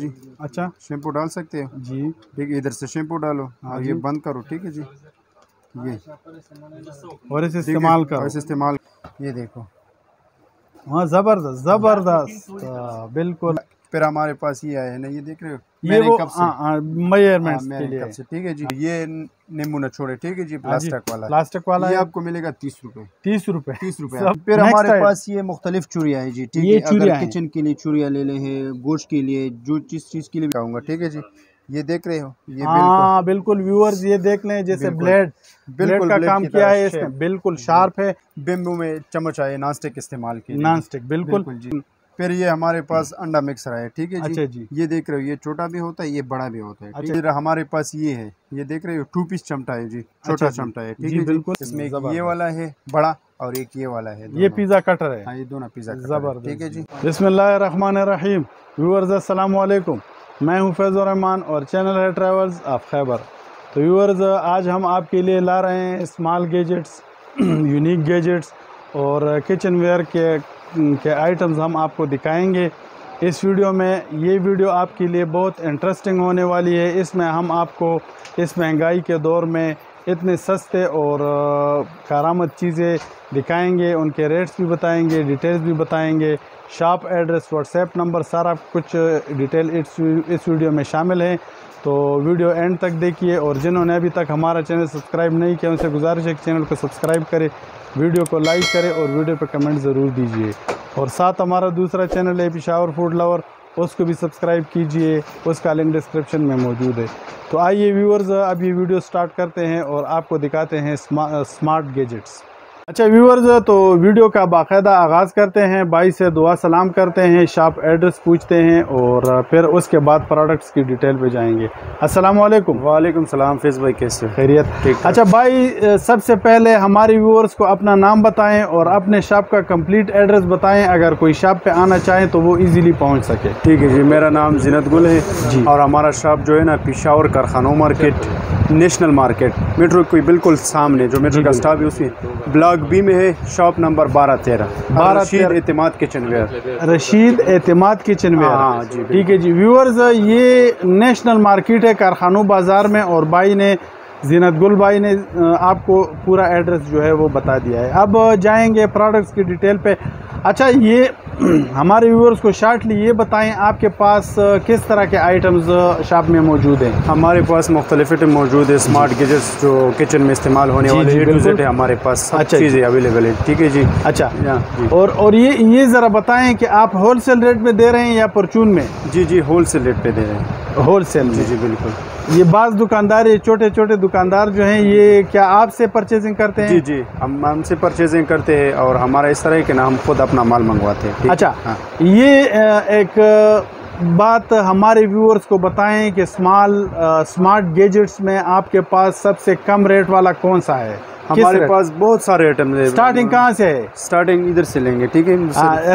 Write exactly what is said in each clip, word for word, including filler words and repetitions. जी। अच्छा शैम्पू डाल सकते हो जी। ठीक है, इधर से शैम्पू डालो और ये बंद करो। ठीक है जी, ये और इसे इस्तेमाल करो, इसे इस्तेमाल। ये देखो हाँ, जबरदस्त जबरदस्त बिल्कुल। फिर हमारे पास ये आया है ना, ये देख रहे हो, ये वो मेजरमेंट्स के लिए। ठीक है जी, ये नमूना छोड़े। ठीक है जी, प्लास्टिक वाला प्लास्टिक वाला ये आपको मिलेगा तीस रुपए तीस रुपए तीस रुपए। फिर हमारे पास ये मुख्तलिफ चूड़िया है जी। ठीक है, अगर किचन के लिए चूड़िया ले ले हैं, गोश्त के लिए, जो जिस चीज के लिए कहूँगा। ठीक है जी, ये देख रहे हो, ये हाँ बिल्कुल व्यूअर्स ये देख लें, जैसे ब्लेड बिल्कुल का काम किया है इसमें, बिल्कुल शार्प है। बेम्बू में चम्मच आए, नॉन स्टिक इस्तेमाल किया, नॉन स्टिक बिल्कुल जी। फिर ये हमारे पास अंडा मिक्सर है। ठीक है जी? अच्छा जी, ये देख रहे हो, ये छोटा भी होता है, ये बड़ा भी होता है। अच्छा। हमारे पास ये है, ये देख रहे हो, टू पीस चमटा है जी, छोटा चमटा है। ठीक है बिल्कुल, इसमें ये वाला है बड़ा और एक ये वाला है, ये पिज़्ज़ा कटर है। हाँ, ये दोनों पिज़्ज़ा कटर। ठीक है जी। बिस्मिल्लाहिर्रहमानिर्रहीम व्यूअर्स, अस्सलाम वालेकुम, मैं हूँ फैज़ रहमान और चैनल है ट्रैवल्स ऑफ खैबर। तो व्यूअर्स, आज हम आपके लिए ला रहे हैं स्मॉल गैजेट्स, यूनिक गैजेट्स और किचन वेयर के के आइटम्स हम आपको दिखाएंगे इस वीडियो में। ये वीडियो आपके लिए बहुत इंटरेस्टिंग होने वाली है। इसमें हम आपको इस महंगाई के दौर में इतने सस्ते और कारामद चीज़ें दिखाएंगे, उनके रेट्स भी बताएंगे, डिटेल्स भी बताएंगे, शॉप एड्रेस, व्हाट्सएप नंबर, सारा कुछ डिटेल इस इस वीडियो में शामिल है। तो वीडियो एंड तक देखिए और जिन्होंने अभी तक हमारा चैनल सब्सक्राइब नहीं किया उनसे गुजारिश है कि चैनल को सब्सक्राइब करें, वीडियो को लाइक करें और वीडियो पर कमेंट ज़रूर दीजिए। और साथ हमारा दूसरा चैनल है पेशावर फूड लवर, उसको भी सब्सक्राइब कीजिए, उसका लिंक डिस्क्रिप्शन में मौजूद है। तो आइए व्यूअर्स, अब ये वीडियो स्टार्ट करते हैं और आपको दिखाते हैं स्मा, स्मार्ट गैजेट्स। अच्छा व्यूअर्स, तो वीडियो का बाकायदा आगाज़ करते हैं, भाई से दुआ सलाम करते हैं, शॉप एड्रेस पूछते हैं और फिर उसके बाद प्रोडक्ट्स की डिटेल पे जाएंगे। अस्सलाम वालेकुम। वालेकुम सलाम फैज़ भाई, कैसे? खैरियत। अच्छा भाई, सबसे पहले हमारे व्यूअर्स को अपना नाम बताएं और अपने शॉप का कंप्लीट एड्रेस बताएं, अगर कोई शॉप पे आना चाहे तो वो ईज़िली पहुँच सके। ठीक है जी, मेरा नाम जिन्नत गुल है जी और हमारा शॉप जो है ना पेशावर कारखानो मार्केट, नेशनल मार्केट, मेट्रो के बिल्कुल सामने, जो मेट्रो का स्टॉप है उसमें, ब्लॉक बी में है, शॉप नंबर बारह तेरह, रशीद एतमाद किचन वेयर, रशीद एतमाद किचन वेयर। हाँ जी, ठीक है जी। व्यूअर्स, ये नेशनल मार्केट है कारखानों बाज़ार में और भाई ने, जिन्नत गुल भाई ने आपको पूरा एड्रेस जो है वो बता दिया है। अब जाएंगे प्रोडक्ट्स की डिटेल पे। अच्छा, ये हमारे व्यूअर्स को शार्टली ये बताएं, आपके पास किस तरह के आइटम्स शॉप में मौजूद हैं? हमारे पास मुख्तलिफ आइटम मौजूद है, स्मार्ट गैजेट्स जो किचन में इस्तेमाल होने वाले ए टू जेड है हमारे पास, सब अच्छा चीज़ें अवेलेबल है। ठीक है जी। अच्छा जी। और और ये ये ज़रा बताएं कि आप होल सेल रेट में दे रहे हैं या परचून में? जी जी, होल सेल रेट पर दे रहे हैं। Whole cell? जी जी बिल्कुल। ये बाज़ दुकानदार, ये छोटे छोटे दुकानदार जो हैं, ये क्या आपसे परचेजिंग करते हैं? जी जी, हम हमसे परचेजिंग करते हैं और हमारा इस तरह के नाम खुद अपना माल मंगवाते हैं। अच्छा हाँ। ये एक बात हमारे व्यूअर्स को बताएं कि स्मॉल स्मार्ट गैजेट्स में आपके पास सबसे कम रेट वाला कौन सा है? हमारे पास बहुत सारे आइटम हैं। स्टार्टिंग कहाँ से है? स्टार्टिंग इधर से लेंगे। ठीक है,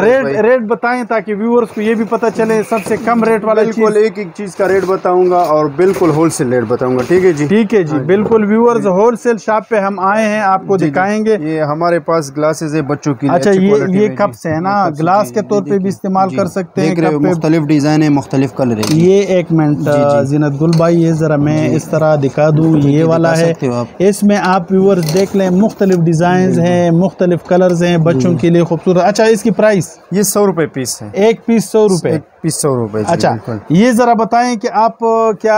रेट रेट बताएं ताकि व्यूअर्स को ये भी पता चले सबसे कम रेट वाला। बिल्कुल, एक एक चीज़ का रेट बताऊंगा और बिल्कुल होलसेल रेट बताऊंगा। ठीक है जी, ठीक है जी बिल्कुल। व्यूअर्स, होलसेल शॉप पे हम आए हैं, आपको दिखाएंगे। ये हमारे पास ग्लासेस है बच्चों की। अच्छा, ये ये कप्स है ना, ग्लास के तौर पर भी इस्तेमाल कर सकते हैं, मुख्तलिफ डिज़ाइन है, मुख्तलिफ कलर है। ये एक मिनट जिन्नत गुल भाई, ये ज़रा मैं इस तरह दिखा दूँ, ये वाला है, इसमें आप व्यूअर्स देख लें, मुख्तलिफ डिज़ाइंस हैं, मुख्तलिफ कलर्स हैं, बच्चों के लिए खूबसूरत। अच्छा, इसकी प्राइस? ये सौ रुपए पीस है, एक पीस सौ रुपए पीस सौ रुपए। अच्छा, ये ज़रा बताएं कि आप क्या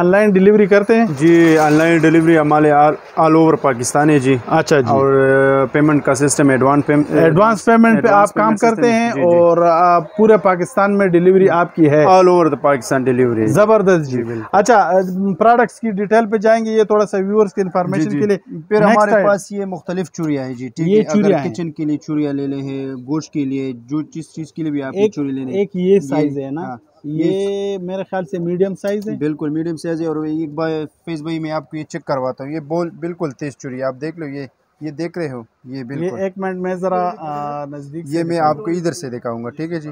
ऑनलाइन डिलीवरी करते हैं? जी, ऑनलाइन डिलीवरी हमारे ऑल ओवर पाकिस्तान है जी। अच्छा जी। और पेमेंट का system advance payment, advance payment पे आप काम करते हैं और पूरे पाकिस्तान में डिलीवरी आपकी है? All over Pakistan delivery. जबरदस्त जी। अच्छा, प्रोडक्ट्स की डिटेल पे जाएंगे, ये थोड़ा सा व्यूअर्स की इंफॉर्मेशन के लिए। फिर हमारे पास ये मुख्तलिफ चूड़िया है जी। ठीक है, अगर किचन के लिए चूड़िया ले ले हैं, गोश्त के लिए, जो जिस चीज़ के लिए भी आप चूड़ी ले लें। एक ये साइज है ना? हाँ, ये मेरे ख्याल से मीडियम साइज है। बिल्कुल मीडियम साइज है। और एक बार फेस भाई मैं आपको ये चेक करवाता हूँ, ये बोल बिल्कुल तेज चूड़ी, आप देख लो, ये ये देख रहे हो, ये बिल्कुल। ये एक मिनट में जरा नजदीक, ये मैं आपको इधर से दिखाऊंगा। ठीक है जी,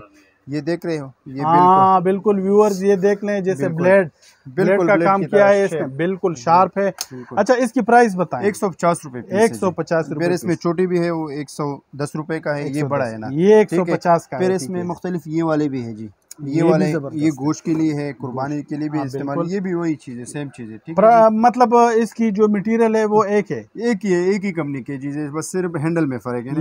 ये देख रहे हो, ये हाँ बिल्कुल। व्यूअर्स, ये देख लें, जैसे ब्लेड बिल्कुल का काम किया है इसमें, बिल्कुल शार्प है। अच्छा, इसकी प्राइस बताएं? एक सौ पचास रूपए एक सौ पचास रूपए। इसमें छोटी भी है, वो एक सौ दस रूपए का है, ये बड़ा है ना, ये एक सौ पचास का। फिर इसमें मुख्तलिफ ये वाले भी है जी। ये, ये वाले ये गोश्त के लिए है, कुर्बानी के लिए भी इस्तेमाल, ये भी वही चीज़ है, सेम चीज़ है, ठीक है। मतलब इसकी जो मटेरियल है वो एक है, एक ही है, एक ही कंपनी की चीज़ है, बस सिर्फ हैंडल में फ़र्क है,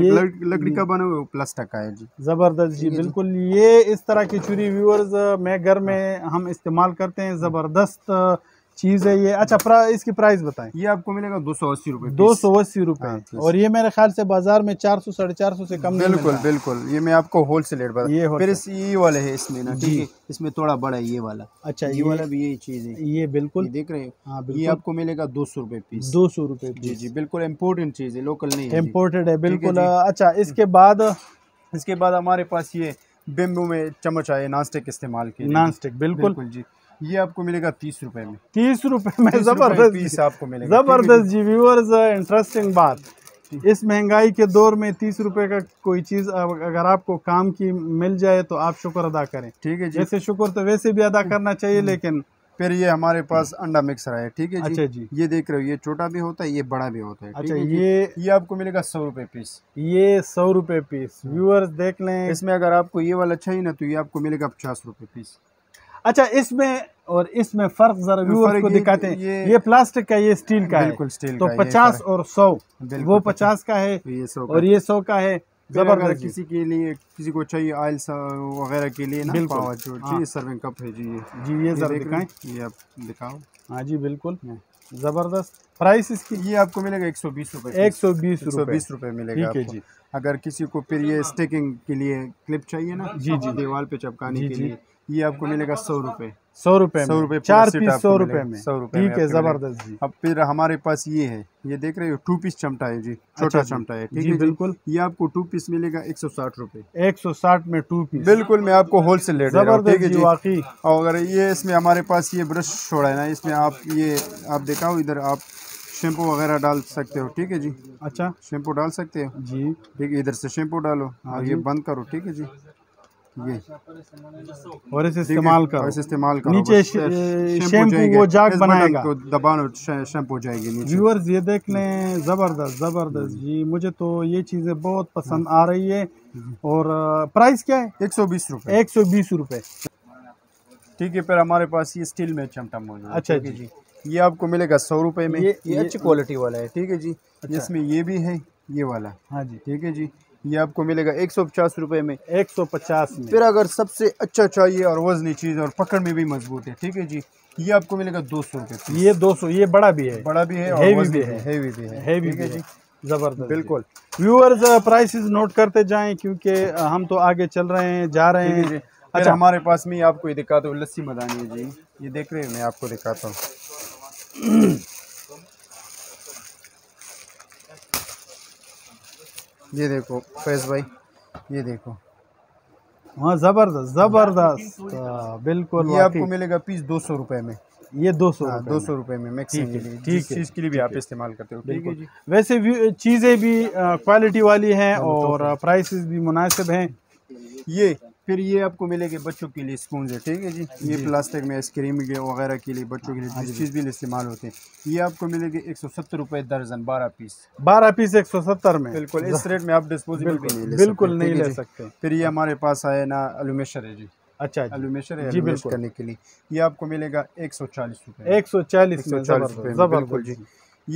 लकड़ी का बना हुआ प्लास्टिक का है जी। ज़बरदस्त जी, बिल्कुल। ये इस तरह की छुरी व्यूअर्स मैं घर में हम इस्तेमाल करते हैं, ज़बरदस्त चीज़ है ये। अच्छा प्रा, इसकी प्राइस बताएं। ये आपको मिलेगा दो सौ अस्सी रुपये दो सौ अस्सी रुपये और ये मेरे ख्याल से बाजार में चार सौ साढ़े चार सौ से कम नहीं। बिल्कुल बिल्कुल, ये मैं आपको होल सेल रेट बता। फिर ये वाले है इसमें ना, ठीक है, इसमें थोड़ा बड़ा ये वाला। अच्छा, ये वाला भी यही चीज़ है, ये बिल्कुल देख रहे हो, ये आपको मिलेगा दो सौ रुपये पीस दो सौ रुपये जी जी बिल्कुल इम्पोर्टेंट चीज़ है, लोकल नहीं, इम्पोर्टेड है बिल्कुल। अच्छा, इसके बाद इसके बाद हमारे पास ये बेम्बू में चम्मच आए नॉन स्टिक इस्तेमाल के, नॉन स्टिक बिल्कुल जी, ये आपको मिलेगा तीस रुपए में तीस रुपए में जबरदस्त पीस आपको मिलेगा। जबरदस्त जी व्यूअर्स, इंटरेस्टिंग बात, इस महंगाई के दौर में तीस रुपए का कोई चीज़ अगर आपको काम की मिल जाए तो आप शुक्र अदा करें, ठीक है जी। वैसे शुक्र तो वैसे भी अदा करना चाहिए, लेकिन फिर ये हमारे पास अंडा मिक्सर है, ठीक है जी। अच्छा जी, ये देख रहे हो, ये छोटा भी होता है, ये बड़ा भी होता है। अच्छा, ये ये आपको मिलेगा सौ रुपए पीस, ये सौ रुपए पीस व्यूअर्स देख लें। इसमें अगर आपको ये वाला चाहिए ना तो ये आपको मिलेगा पचास रुपए पीस। अच्छा, इसमें और इसमें फर्क जरा व्यूअर्स को दिखाते हैं, ये, ये प्लास्टिक का, ये स्टील का है, स्टील तो पचास और सौ, वो पचास का है ये सौ और ये सौ का है। जबरदस्त, किसी के लिए किसी को चाहिए ऑयल वगैरह के लिए ना, बिल्कुल जी, सर्विंग कप है जी ये जी ये जरा दिखाएं, ये आप दिखाओ। हाँ जी बिल्कुल, जबरदस्त। प्राइस इसकी ये आपको मिलेगा एक सौ बीस रुपये एक सौ बीस बीस रुपये मिलेगा जी। अगर किसी को फिर ये स्टिकिंग के लिए क्लिप चाहिए ना जी जी दीवार पे चिपकाने के लिए, ये आपको मिलेगा सौ रुपये सौ रुपये सौ रुपये चार पीस सौ रुपये में सौ रुपये ठीक है, जबरदस्त जी। अब फिर हमारे पास ये है, ये देख रहे हो, टू पीस चमटा है जी, छोटा चमटा है, ठीक है बिल्कुल। ये आपको टू पीस मिलेगा एक सौ साठ रुपये एक सौ साठ में टू पीस, बिल्कुल मैं आपको होल सेल रेट जबरदस्त वाकई। और अगर ये इसमें हमारे पास ये ब्रश छोड़ा है ना, इसमें आप ये आप दिखाओ, इधर आप शैम्पू वगैरह डाल सकते हो, ठीक है जी। अच्छा, शैम्पू डाल सकते हो जी, ठीक है, इधर से शैम्पू डालो और ये बंद करो, ठीक है जी, ये और इसे इस्तेमाल करो, इसे इस्तेमाल करो, नीचे शैम्पू वो जाग बनाएगा, दबाओ शैम्पू जाएगी नीचे। व्यूअर्स ये देख लें, ज़बरदस्त ज़बरदस्त जी, मुझे तो ये चीज़ें बहुत पसंद आ रही है। और प्राइस क्या है? एक सौ बीस रुपये एक सौ बीस रुपये ठीक है। फिर हमारे पास ये स्टील में चमटा मौजूद है, अच्छा जी, ये आपको मिलेगा सौ रुपये में, ये, ये अच्छी क्वालिटी वाला है, ठीक है जी। अच्छा, इसमें ये भी है ये वाला, हाँ जी ठीक है जी, ये आपको मिलेगा एक सौ पचास रुपये में एक सौ पचास में। फिर अगर सबसे अच्छा चाहिए और वजनी चीज़ और पकड़ में भी मजबूत है, ठीक है जी, ये आपको मिलेगा दो सौ रुपये ये दो सौ ये बड़ा भी है बड़ा भी है हैवी भी है हैवी भी है हैवी भी है ज़बरदस्त बिल्कुल। व्यूअर्स प्राइसेस नोट करते जाएँ क्योंकि हम तो आगे चल रहे हैं जा रहे हैं। अच्छा, हमारे पास में आपको ये दिखाता हूँ लस्सी मदानी है जी, ये देख रहे हैं, मैं आपको दिखाता हूँ। ये देखो फैज भाई, ये देखो, हाँ जबरदस्त जबरदस्त बिल्कुल। ये आपको मिलेगा पीस दो सौ रुपये में, ये दो सौ दो सौ रुपये में मिक्सिंग के लिए, ठीक है, चीज़ के लिए भी आप इस्तेमाल करते हो, ठीक है जी। वैसे भी चीज़ें भी क्वालिटी वाली हैं और प्राइसेस भी मुनासिब हैं। ये फिर ये आपको मिलेगी बच्चों के लिए स्पून है, ठीक है जी, ये प्लास्टिक में आइसक्रीम वगैरह के लिए बच्चों के लिए जिस चीज़ भी इस्तेमाल होते हैं, ये आपको मिलेगी एक सौ सत्तर रुपये दर्जन, बारह पीस बारह पीस एक सौ सत्तर में बिल्कुल। इस रेट में आप डिस्पोजेबल भी नहीं ले बिल्कुल नहीं ले सकते। फिर ये हमारे पास आया ना एल्यूमिनेशन है जी, अच्छा एल्यूमिनेशन है जी बिल्कुल करने के लिए, ये आपको मिलेगा एक सौ चालीस रुपये एक सौ चालीस बिल्कुल जी।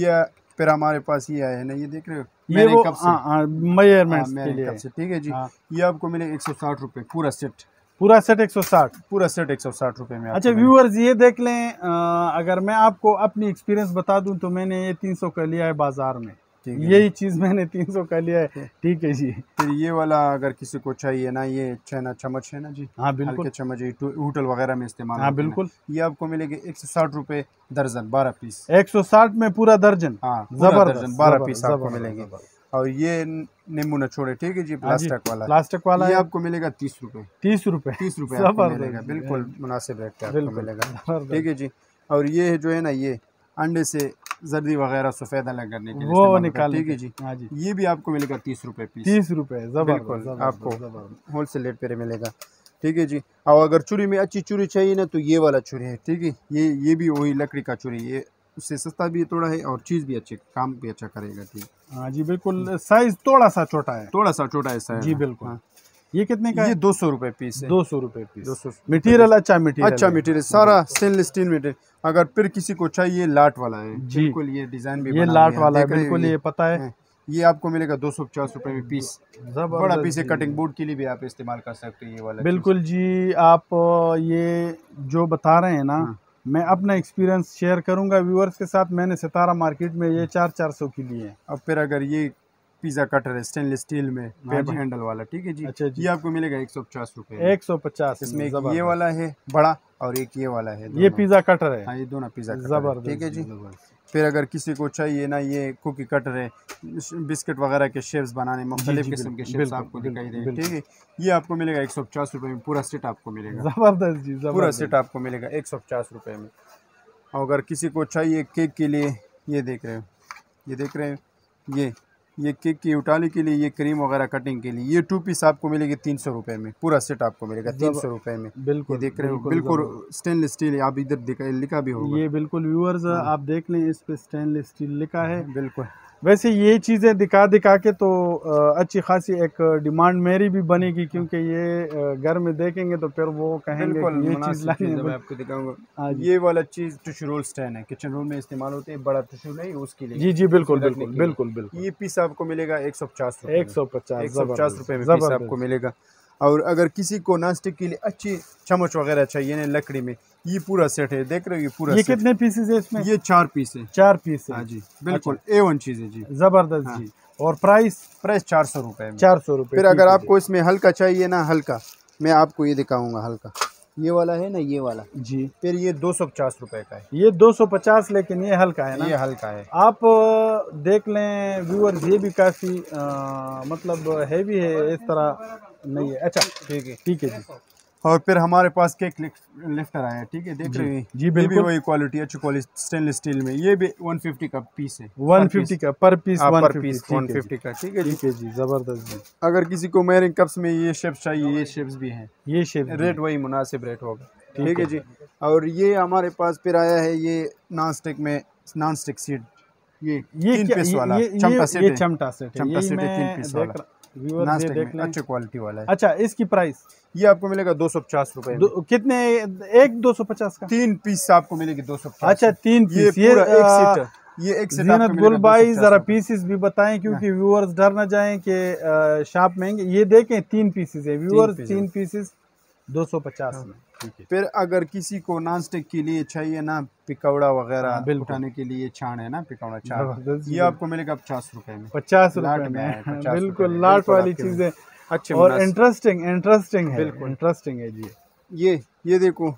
ये फिर हमारे पास ये आया है ना, ये देख रहे हो, ये वो मेजरमेंट्स के लिए है, ठीक है जी, ये आपको मिले एक सौ साठ रुपये पूरा सेट पूरा सेट एक सौ साठ पूरा सेट एक सौ साठ रुपये में। अच्छा व्यूअर्स ये देख लें, आ, अगर मैं आपको अपनी एक्सपीरियंस बता दूं तो मैंने ये तीन सौ का लिया है बाजार में, यही चीज़ मैंने तीन सौ का लिया है, ठीक है जी। फिर ये वाला अगर किसी को चाहिए ना, ये चाइना चम्मच है ना जी, हाँ बिल्कुल चम्मच होटल वगैरह में इस्तेमाल, हाँ बिल्कुल, ये आपको मिलेगी एक सौ साठ रुपये दर्जन बारह पीस एक सौ साठ में पूरा दर्जन, हाँ जबरदस्त बारह पीस आपको मिलेंगे। और ये नींबू नचोड़े, ठीक है जी, प्लास्टिक वाला प्लास्टिक वाला ये आपको मिलेगा तीस रुपये तीस रुपये तीस रुपये मिलेगा बिल्कुल मुनासिब रेट आपको मिलेगा, ठीक है जी। और ये जो है ना, ये अंडे से जर्दी वगैरह सफेद अलग करने के लिए वो निकाल, ठीक है जी, हाँ जी, ये भी आपको मिलेगा तीस रुपये पीस तीस रुपये जबरदस्त आपको होल सेल रेट पर मिलेगा, ठीक है जी। और अगर चूड़ी में अच्छी चूड़ी चाहिए ना तो ये वाला चूड़ी है, ठीक है, ये ये भी वही लकड़ी का चूड़ी, ये उससे सस्ता भी थोड़ा है और चीज़ भी अच्छी, काम भी अच्छा करेगा, ठीक है हाँ जी बिल्कुल। साइज थोड़ा सा छोटा है थोड़ा सा छोटा है साइज जी बिल्कुल। ये कितने का है? ये दो सौ रुपए पीस है। दो सौ रुपए पीस। दो सौ मटीरियल अच्छा मटीरियल अच्छा मटीरियल सारा स्टेनलेस स्टील मटीरियल। अगर फिर किसी को चाहिए लाट वाला है, बिल्कुल ये डिजाइन भी ये लाट वाला है, बिल्कुल ये पता है ये आपको मिलेगा दो सौ पचास रुपये में पीस। बड़ा पीस है, कटिंग बोर्ड के लिए भी आप इस्तेमाल कर सकते हैं ये वाला। बिल्कुल जी, आप ये जो बता रहे हैं ना, मैं अपना एक्सपीरियंस शेयर करूंगा व्यूअर्स के साथ। मैंने सितारा मार्केट में ये चार चार सौ की लिए। अब फिर अगर ये पिज़्ज़ा कटर है स्टेनलेस स्टील में पेपर हैंडल वाला, ठीक है जी, अच्छा जी, ये आपको मिलेगा एक सौ पचास रुपये। एक सौ पचास इसमें एक ये वाला है बड़ा और एक ये वाला है, ये पिज़्ज़ा कटर है। हाँ, ये दोनों पिज़्ज़ा कटर, ठीक है जी। फिर अगर किसी को चाहिए ना ये कुकी कटर है, बिस्किट वगैरह के शेप्स बनाने, मुख्तलिफ किस्म के शेप्स आपको दिखाई देंगे, ठीक है। ये आपको मिलेगा एक सौ पचास रुपये में पूरा सेट आपको मिलेगा। ज़बरदस्त जी, पूरा सेट आपको मिलेगा एक सौ पचास रुपये में। और अगर किसी को चाहिए केक के लिए, ये देख रहे हो, ये देख रहे हो, ये ये केक की उटाली के लिए, ये क्रीम वगैरह कटिंग के लिए, ये टू पीस आपको मिलेगी तीन सौ रुपये में। पूरा सेट आपको मिलेगा तीन सौ रुपये में। बिल्कुल देख रहे हो, बिल्कुल स्टेनलेस स्टील, आप इधर दिखा लिखा भी होगा ये, बिल्कुल व्यूअर्स आप देख लें इस पे स्टेनलेस स्टील लिखा है। बिल्कुल वैसे ये चीज़ें दिखा दिखा के तो अच्छी खासी एक डिमांड मेरी भी बनेगी, क्योंकि ये घर में देखेंगे तो फिर वो कहेंगे ये चीज़ लानी है। मैं आपको दिखाऊंगा ये वाला चीज़ टिश्यू रोल स्टैंड है, किचन रोल में इस्तेमाल होते हैं, बड़ा टिश्यू नहीं उसके लिए। जी जी बिल्कुल बिल्कुल बिल्कुल बिल्कुल। ये पीस आपको मिलेगा एक सौ पचास एक सौ पचास एक सौ पचास रुपये में पीस आपको मिलेगा। और अगर किसी को नाश्ते के लिए अच्छी चम्मच वगैरह चाहिए ना लकड़ी में, ये पूरा सेट है, देख रहे हो ये पूरा। ये कितने पीसेस है इसमें? ये चार पीस है। चार पीस है जी, बिल्कुल ए वन चीज़ है जी, जबरदस्त हाँ। जी और प्राइस प्राइस चार सौ रुपये में। चार सौ रुपये। फिर अगर आपको इसमें हल्का चाहिए ना, हल्का मैं आपको ये दिखाऊंगा, हल्का ये वाला है ना, ये वाला जी। फिर ये दो सौ पचास रुपए का है, ये दो सौ पचास, लेकिन ये हल्का है ना, ये हल्का है। आप देख लें व्यूअर्स ये भी काफी आ, मतलब हैवी है, इस तरह नहीं है। अच्छा ठीक है, ठीक है जी। और फिर हमारे पास केक लिफ्टर आया है, ठीक है, देख रहे हैं जी, बिल्कुल वही क्वालिटी, अच्छी क्वालिटी स्टेनलेस स्टील में। ये भी एक सौ पचास का पीस है, एक सौ पचास का पर पीस, एक सौ पचास का, ठीक है ठीक है जी, जबरदस्त जी। अगर किसी को मेरिंग कप्स में ये शेप्स चाहिए, ये शेप्स भी हैं, ये शेप रेट वही मुनासिब रेट होगा, ठीक है जी। और ये हमारे पास फिर आया है ये नॉन स्टिक में, नॉन स्टिक सीट, ये तीन पीस वाला चमटा सेट है, चमटा सेट है तीन पीस वाला, अच्छे क्वालिटी वाला है। अच्छा इसकी प्राइस ये आपको मिलेगा दो सौ पचास रुपए। कितने एक दो सौ पचास का तीन पीस आपको मिलेगी दो सौ पचास। अच्छा तीन पीस ये, ये पूरा एक सीटर, ये एक सीटर। जीनत गुल भाई जरा पीसेस भी बताएं, क्योंकि व्यूअर्स डर ना जाएं कि शॉप महंगे। ये देखें तीन पीसेस है व्यूअर्स, तीन पीसेस दो सौ पचास में। फिर अगर किसी को नॉन स्टिक के लिए चाहिए ना पिकौड़ा वगैरह उठाने के लिए छान है ना, पिकौड़ा छान, ये आपको मिलेगा पचास रुपए में। पचास रुपए में बिल्कुल लाट वाली चीजें अच्छी और इंटरेस्टिंग इंटरेस्टिंग है, बिल्कुल इंटरेस्टिंग है जी। ये ये देखो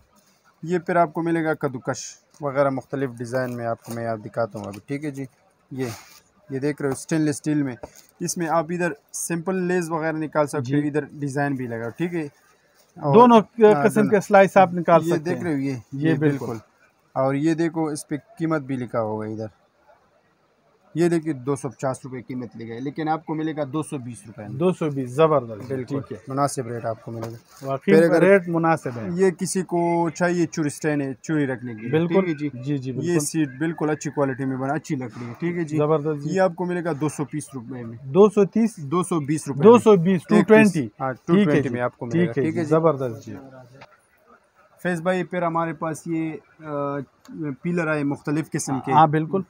ये फिर आपको मिलेगा कद्दूकश वगैरह मुख्तलिफ डिज़ाइन में, आपको मैं आप दिखाता हूँ अभी, ठीक है जी। ये ये देख रहे हो स्टेनलेस स्टील में, इसमें आप इधर सिंपल लेस वगैरह निकाल सकते हो, इधर डिज़ाइन भी लगा, ठीक है। दोनों किस्म के स्लाइस आप निकाल सकते हैं, देख रहे हो ये ये बिल्कुल। और ये देखो इस पर कीमत भी लिखा होगा इधर, ये देखिए दो सौ पचास रुपये कीमत लिखा है, लेकिन आपको मिलेगा दो सौ बीस रुपये। दो सौ बीस जबरदस्त, बिल्कुल मुनासिब रेट आपको मिलेगा। फिर रेट मुनासिब है। ये किसी को चाहिए चूरी स्टैंड है, चूरी रखने की, बिल्कुल जी जी जी। ये सीट बिल्कुल अच्छी क्वालिटी में बना, अच्छी लकड़ी है, ठीक है जी, जबरदस्त। ये आपको मिलेगा दो सौ बीस रुपये में। दो सौ तीस दो सौ बीस रुपये दो सौ बीस टू ट्वेंटी टू ट्वेंटी में आपको मिलेगा, ठीक है, जबरदस्त जी। फैज भाई फिर हमारे पास ये पीलर आए मुख्तलिफ किस्म के, हाँ बिल्कुल,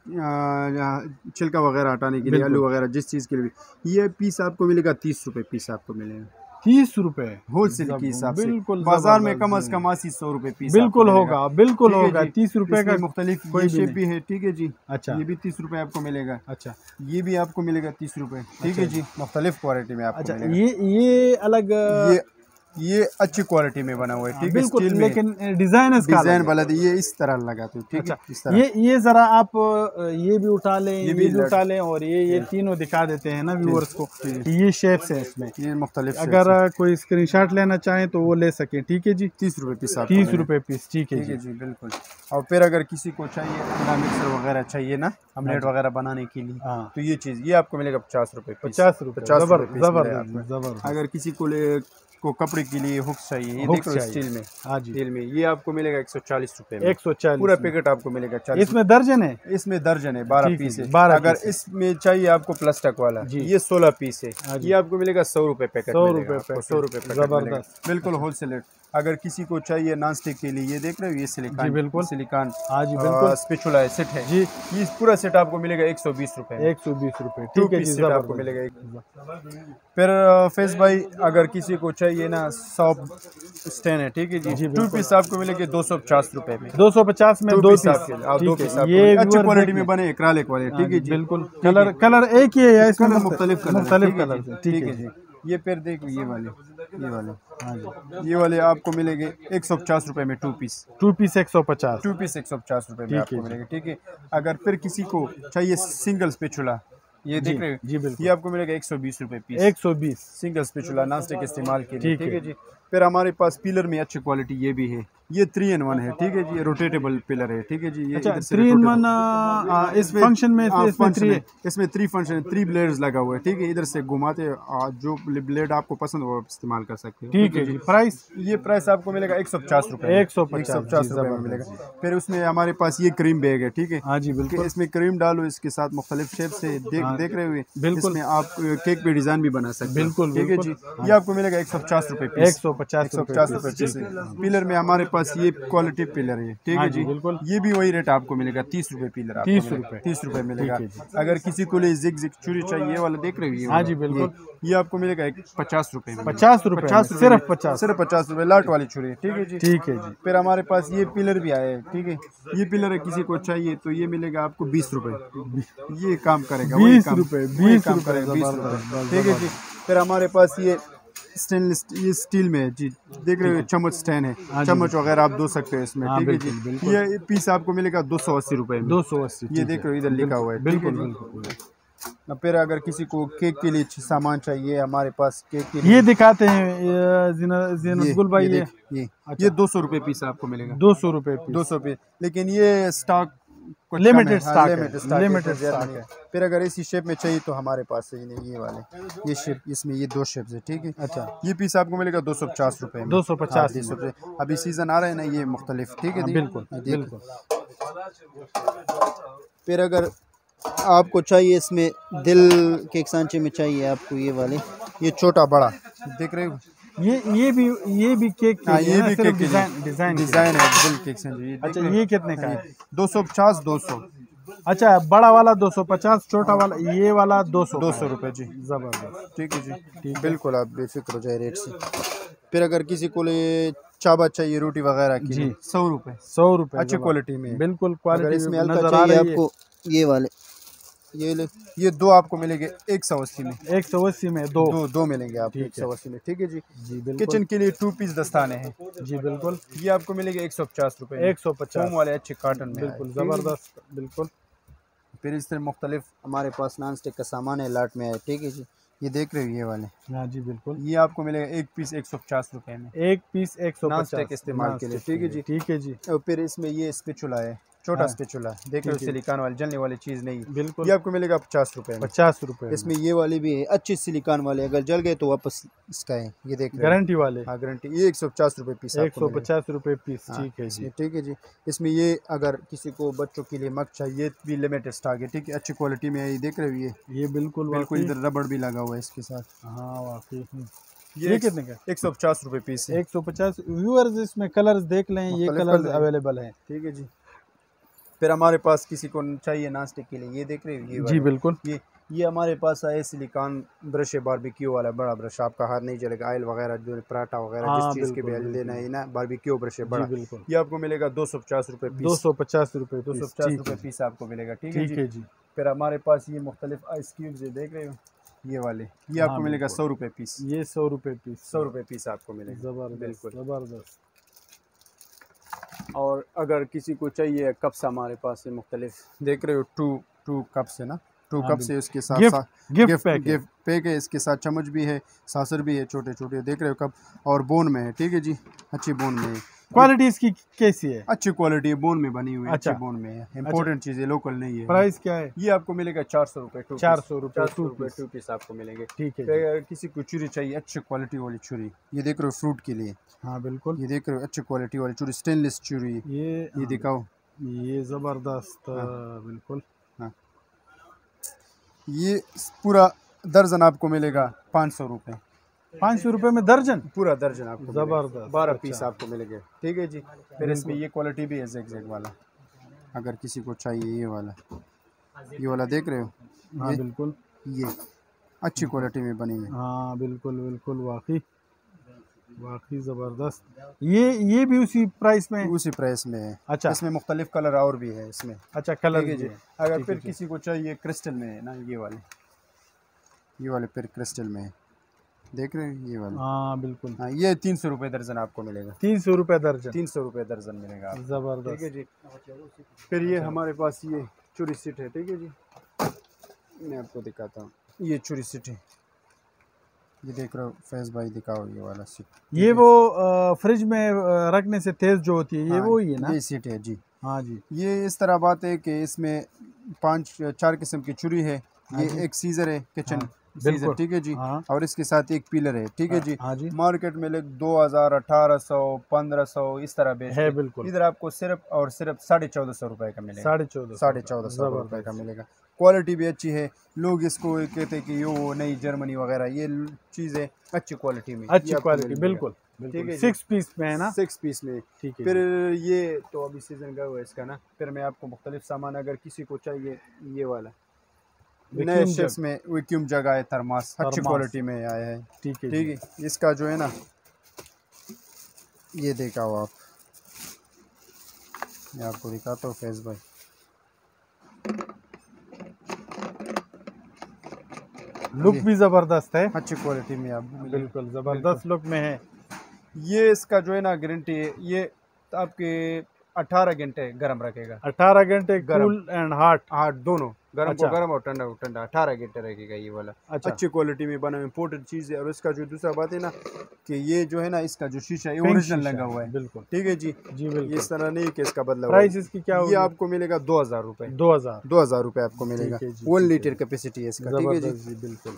छिलका वगैरह हटाने के लिए, आलू वगैरह जिस चीज़ के लिए। ये पीस आपको मिलेगा तीस रुपये पीस आपको मिलेगा, तीस रुपए होलसेल के हिसाब से, बिल्कुल बाजार में कम अज कम अस्सी सौ रुपए पीस बिल्कुल होगा, बिल्कुल होगा तीस रुपए का। मुख्तलिफ कोई शेप भी है, ठीक है जी। अच्छा ये भी तीस रुपए आपको मिलेगा। अच्छा ये भी आपको मिलेगा तीस रुपए, ठीक है जी, मुख्तलिफ क्वालिटी में आपको। अच्छा ये ये अलग, ये ये अच्छी क्वालिटी में बना हुआ है, ठीक है, स्टील में, लेकिन डिजाइन डिजाइन वाला ये इस तरह लगाते हो, ठीक है। अच्छा, ये ये जरा आप ये भी उठा लें, ये भी उठा लें, और ये ये तीनों दिखा देते हैं ना व्यूअर्स को। ये शेप्स है इसमें, ये मुख्तलिफ, अगर कोई स्क्रीनशॉट लेना चाहे तो वो ले सके, ठीक है जी। तीस रुपए पीस, तीस रुपए पीस, ठीक है जी, बिल्कुल। और फिर अगर किसी को चाहिए मिक्सर वगैरह चाहिए ना ऑमलेट वगैरह बनाने के लिए, तो ये चीज़ ये आपको मिलेगा पचास रुपए। पचास रुपए जबरदस्त, जबरदस्त। अगर किसी को आपको कपड़े के लिए हुक चाहिए, देखो स्टील में, हाँ जी स्टील में, ये आपको मिलेगा एक सौ चालीस रुपए, एक सौ चालीस पूरा पैकेट आपको मिलेगा। चालीस इसमें दर्जन है, इसमें दर्जन है बारह पीस है। बारह अगर इसमें चाहिए आपको प्लास्टिक वाला ये सोलह पीस है, ये आपको मिलेगा सौ रुपए पैकेट, सौ रुपए सौ रुपए जबरदस्त, बिल्कुल होलसेल रेट। अगर किसी को चाहिए नॉनस्टिक के लिए, ये देख रहे हो ये सिलिकॉन, बिल्कुल सिलिकॉन, हाँ जी बिल्कुल स्पिचुला है, सेट है जी, ये पूरा सेट आपको मिलेगा एक सौ बीस रुपए, एक सौ बीस रुपए ठीक है जी, आपको मिलेगा एक। फिर फैज भाई अगर किसी को चाहिए ना सॉप स्टैंड है, ठीक है जी, टू पीस आपको मिलेगा दो सौ पचास रुपए में, दो सौ पचास में दो पीस, ये अच्छी क्वालिटी में बने एक्रेलिक वाले, ठीक है जी बिल्कुल, कलर कलर एक ही है, इसमें मुख्तलिफ कलर, ठीक है जी। ये पेड़ देख ये वाले, ये वाले, हाँ जी ये वाले आपको मिलेंगे एक सौ पचास रुपए में टू पीस, टू पीस एक सौ पचास, टू पीस एक सौ पचास रुपए में आपको मिलेगा, ठीक है। अगर फिर किसी को चाहिए सिंगल स्पेचुला, ये देख रहे जी बिल्कुल, ये आपको मिलेगा एक सौ बीस रुपए पीस, एक सौ बीस सिंगल स्पेचुला नाश्ते इस्तेमाल के लिए, ठीक है जी। फिर हमारे पास पिलर में अच्छी क्वालिटी ये भी है, ये थ्री एन वन है, ठीक है जी, ये रोटेटेबल पिलर है, ठीक है जी, ये थ्री एन वन इस फंक्शन में, इसमें थ्री फंक्शन है, थ्री ब्लेड्स लगा हुआ है, ठीक है, इधर से घुमाते जो ब्लेड आपको पसंद हो इस्तेमाल कर सकते हो, ठीक है जी। प्राइस ये प्राइस आपको मिलेगा एक सौ पचास रुपए, एक सौ पचास रुपए मिलेगा। फिर उसमें हमारे पास ये क्रीम बैग है, ठीक है, हाँ जी बिल्कुल, इसमें क्रीम डालो, इसके साथ मुख्तलिफ शेप से देख रहे हुए बिल्कुल आप केक पे डिजाइन भी बना सकते, बिल्कुल ठीक है जी, ये आपको मिलेगा एक सौ पचास रुपए, एक सौ पचास पचास रुपए। पिलर में हमारे पास ये क्वालिटी पिलर है, ठीक है जी बिल्कुल, ये भी वही रेट आपको मिलेगा तीस रुपए पिलर, तीस रुपए तीस रुपए मिलेगा। अगर किसी को ले जिग जिग चूड़ी चाहिए वाला देख रहे हो, हाँ जी बिल्कुल, ये आपको मिलेगा एक पचास रुपए, पचास रुपए सिर्फ, पचास सिर्फ पचास रुपए लाट वाली चूड़ी, ठीक है जी ठीक है जी। फिर हमारे पास ये पिलर भी आया है, ठीक है, ये पिलर है किसी को चाहिए तो ये मिलेगा आपको बीस रुपए, ये काम करेगा बीस रुपए, बीस काम करेगा बीस रुपए, ठीक है जी। फिर हमारे पास ये स्टेनलेस, ये स्टील में है जी, देख रहे हो चम्मच स्टैंड है, चम्मच वगैरह आप दो सकते हो इसमें, ठीक है जी। ये पीस आपको मिलेगा दो सौ अस्सी रुपए में, दो सौ अस्सी, ये देख रहे हो इधर लिखा हुआ है, बिल्कुल बिल्कुल। फिर अगर किसी को केक के लिए सामान चाहिए, हमारे पास केक के लिए ये दिखाते हैं जिन्नत गुल भाई, ये ये ये दो सौ रुपए पीस आपको मिलेगा, दो सौ रुपए दो सौ पे, लेकिन ये स्टॉक लिमिटेड लिमिटेड स्टॉक है। फिर अगर इसी शेप में चाहिए तो हमारे पास है ये वाले, ये शेप, इसमें ये दो शेप है, ठीक है अच्छा। ये पीस आपको मिलेगा दो सौ पचास रुपए, दो सौ पचास तीस रुपए, अभी सीजन आ रहा है ना ये मुख्तलिफ, ठीक है बिल्कुल बिल्कुल। फिर अगर आपको चाहिए इसमें दिल के सांचे में चाहिए आपको ये वाले, ये छोटा बड़ा देख रहे हो, ये ये भी ये भी केक के, आ, ये भी केक डिजाइन डिजाइन डिजाइन है दिल केक सांचे। अच्छा ये कितने का है? दो सौ पचास, दो सौ। अच्छा बड़ा वाला दो सौ पचास, छोटा वाला ये वाला दो सौ, दो सौ रुपए जी, जबरदस्त ठीक है जी ठीक, बिल्कुल आप बेफिक्र हो जाए रेट से। फिर अगर किसी को ले चाबा चाहिए रोटी वगैरह की जी, सौ रुपए सौ रुपए अच्छी क्वालिटी में, बिल्कुल क्वालिटी इसमें आपको ये वाले, ये ले, ये दो आपको मिलेंगे एक सौ अस्सी में, एक सौ अस्सी में दो दो, दो मिलेंगे आपको एक सौ अस्सी में, ठीक है जी जी बिल्कुल। किचन के लिए टू पीस दस्ताने हैं जी बिल्कुल, ये आपको मिलेंगे एक सौ पचास रुपए, एक सौ पचास वाले अच्छे काटन में, बिल्कुल जबरदस्त बिल्कुल। फिर इस तरह मुख्तलिफ हमारे पास नॉन स्टिक का सामान है, लाट में है, ठीक है जी, ये देख रहे हो ये वाले, हाँ जी बिल्कुल, ये आपको मिलेगा एक पीस एक सौ पचास रुपए में, एक पीस एक सौ पचास इस्तेमाल के लिए, ठीक है जी ठीक है जी। और फिर इसमें ये स्पिचुला है, छोटा स्पिचुला देख लो, सिलिकॉन वाले जलने वाली चीज नहीं, बिल्कुल ये आपको मिलेगा पचास रुपए, पचास रुपए। इसमें ये वाले भी है अच्छे सिलिकॉन वाले, अगर जल गए तो वापस इसका है, ये देख गारंटी वाले, हाँ गारंटी, ये एक सौ पचास रुपए पीस, एक सौ पचास रुपए पीस, ठीक है जी ठीक है जी। इसमें ये अगर किसी को बच्चों के लिए मग चाहिए भी लिमिटेड स्टॉक है, ठीक है अच्छी क्वालिटी में है, ये देख रहे हो ये ये बिल्कुल बिल्कुल, इधर रबड़ भी लगा हुआ है इसके साथ, हाँ वाकई। ये कितने का? एक सौ पचास रुपए पीस, एक सौ पचास। व्यूअर्स इसमें कलर्स देख लें, ये कलर्स अवेलेबल है, ठीक है जी। फिर हमारे पास किसी को चाहिए नाश्ते के लिए, ये देख रहे हो ये जी बिल्कुल, ये ये हमारे पास आए सिलिकॉन ब्रश है, बारबेक्यू वाला बड़ा ब्रश, आपका हाथ नहीं जलेगा, ऑयल वगैरह जो पराठा वगैरह जिस चीज़ के बेल देना है ना, बारबेक्यू ब्रश है बड़ा, ये आपको मिलेगा दो सौ पचास रुपये पीस, दो सौ पचास रुपये दो सौ पचास रुपये पीस आपको मिलेगा, ठीक है जी। फिर हमारे पास ये मुख्तलिफ आइस क्यूब्स देख रहे हो, ये वाले, ये आपको मिलेगा सौ रुपये पीस, ये सौ रुपये पीस, सौ रुपये पीस आपको मिलेगा, जबरदस्त जबरदस्त। और अगर किसी को चाहिए कप्स, हमारे पास है मुख्तलिफ देख रहे हो, टू टू कप्स है ना, टू कप्स है, उसके साथ गिफ्ट, साथ gift, gift pack, gift pack है, इसके साथ चम्मच भी है, सासर भी है, छोटे छोटे देख रहे हो कप, और बोन में है, ठीक है जी अच्छी बोन में है। क्वालिटी इसकी कैसी है? अच्छी क्वालिटी है, बोन में बनी हुई है, अच्छी बोन में है, इम्पोर्टेंट चीज है, लोकल नहीं है। प्राइस क्या है? ये आपको मिलेगा चार सौ रूपये, चार सौ रूपये टू पीस टू पीस आपको मिलेंगे। ठीक है, अगर किसी को चूरी चाहिए अच्छी क्वालिटी वाली चूरी, ये देख रहे हो फ्रूट के लिए। हाँ बिल्कुल, ये देख रहे हो अच्छी क्वालिटी वाली चूरी, स्टेनलेस चूरी। ये ये दिखाओ, ये जबरदस्त बिल्कुल। हाँ ये पूरा दर्जन आपको मिलेगा पाँच सौ रूपये, पाँच सौ रुपये में दर्जन, पूरा दर्जन आपको जबरदस्त बारह पीस आपको मिलेंगे। ठीक है जी, फिर इसमें ये क्वालिटी भी है एग्जैक्ट वाला, अगर किसी को चाहिए ये वाला, ये वाला देख रहे हो। हाँ बिल्कुल, ये अच्छी क्वालिटी में बनी हुई। हाँ बिल्कुल बिल्कुल, वाकई वाकई ज़बरदस्त। ये ये भी उसी प्राइस में, उसी प्राइस में है। अच्छा, इसमें मुख्तलिफ कलर और भी है इसमें। अच्छा कलर है जी, अगर फिर किसी को चाहिए क्रिस्टल में है ना, ये वाले, ये वाले फिर क्रिस्टल में है, देख रहे हैं ये वाला। हाँ बिल्कुल। हाँ ये तीन सौ रुपये दर्जन आपको मिलेगा, तीन सौ रुपये दर्जन, तीन सौ रुपये दर्जन मिलेगा। जबरदस्त। ठीक है जी, फिर ये हमारे पास ये चूरी सीट है। ठीक है जी, मैं आपको दिखाता हूँ, ये चूरी सीट है, ये देख रहे हो फैज भाई, दिखाओ ये वाला सीट। ये वो फ्रिज में रखने से तेज जो होती है, ये वो ही है ना, ये सीट है जी। हाँ जी, ये इस तरह बात है कि इसमें पाँच चार किस्म की चूरी है, ये एक सीजर है किचन। ठीक है जी, हाँ। और इसके साथ एक पिलर है। ठीक है जी, हाँ जी। मार्केट में लोग दो हजार, अठारह सौ, पंद्रह सौ इस तरह बेचते हैं। बिल्कुल, इधर आपको सिर्फ और सिर्फ साढ़े चौदह सौ रुपए का मिलेगा, साढ़े चौदह साढ़े चौदह सौ रुपए का मिलेगा। क्वालिटी भी अच्छी है, लोग इसको कहते हैं कि यो नई जर्मनी वगैरह, ये चीज है अच्छी क्वालिटी में, अच्छी क्वालिटी। बिल्कुल, ठीक है, सिक्स पीस में है ना, सिक्स पीस में। ठीक है, फिर ये तो अभी सीजन का हुआ इसका ना। फिर मैं आपको मुख्तलिफ सामान, अगर किसी को चाहिए ये वाला नए शेप्स में वैक्यूम जगह है, थर्मास अच्छी क्वालिटी में आया है। ठीक है, ठीक है, इसका जो है ना, ये देखा हो आप, मैं आपको दिखाता हूँ फैज भाई, लुक भी जबरदस्त है, अच्छी क्वालिटी में आप। बिल्कुल जबरदस्त लुक में है। ये इसका जो है ना गारंटी है, ये आपके अठारह घंटे गर्म रखेगा, अठारह घंटे गर्म एंड हार्ट हार्ट दोनों, गरम को गरम और ठंडा को ठंडा, अठारह घंटे रहेगा ये वाला। अच्छा, अच्छी क्वालिटी में बना, इम्पोर्टेड चीज़ है। और इसका जो दूसरा बात है ना कि ये जो है ना, इसका जो शीशा है ओरिजिनल लगा हुआ है। बिल्कुल, ठीक है जी जी, बिल्कुल इस तरह नहीं कि इसका बदला। प्राइस इसकी क्या होगी? ये आपको मिलेगा दो हज़ार रुपये, दो हज़ार दो हज़ार रुपये आपको मिलेगा। वन लीटर कैपेसिटी है इसका। ठीक है जी, बिल्कुल।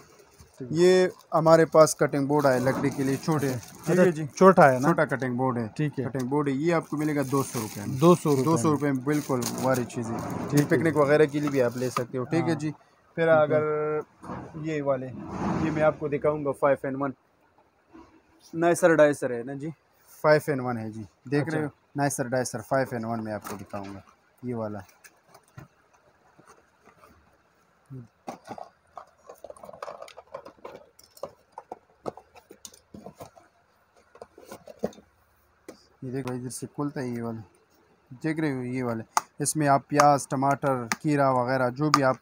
ये हमारे पास कटिंग बोर्ड है लकड़ी के लिए, छोटे। ठीक है जी, छोटा है ना, छोटा कटिंग बोर्ड है। ठीक है, कटिंग बोर्ड है, ये आपको मिलेगा दो सौ रुपये, दो सौ दो सौ रुपये में बिल्कुल वारी चीज़ें, पिकनिक वगैरह के लिए भी आप ले सकते हो। ठीक है जी, फिर अगर ये वाले, ये मैं आपको दिखाऊंगा five and one, nicer dicer है ना जी, फाइव एंड वन है जी, देख रहे हो nicer dicer five and one में आपको दिखाऊँगा। ये वाला ये देखो, इधर से खुलता है ये वाले, देख रहे हो ये वाले, इसमें आप प्याज, टमाटर, खीरा वगैरह जो भी आप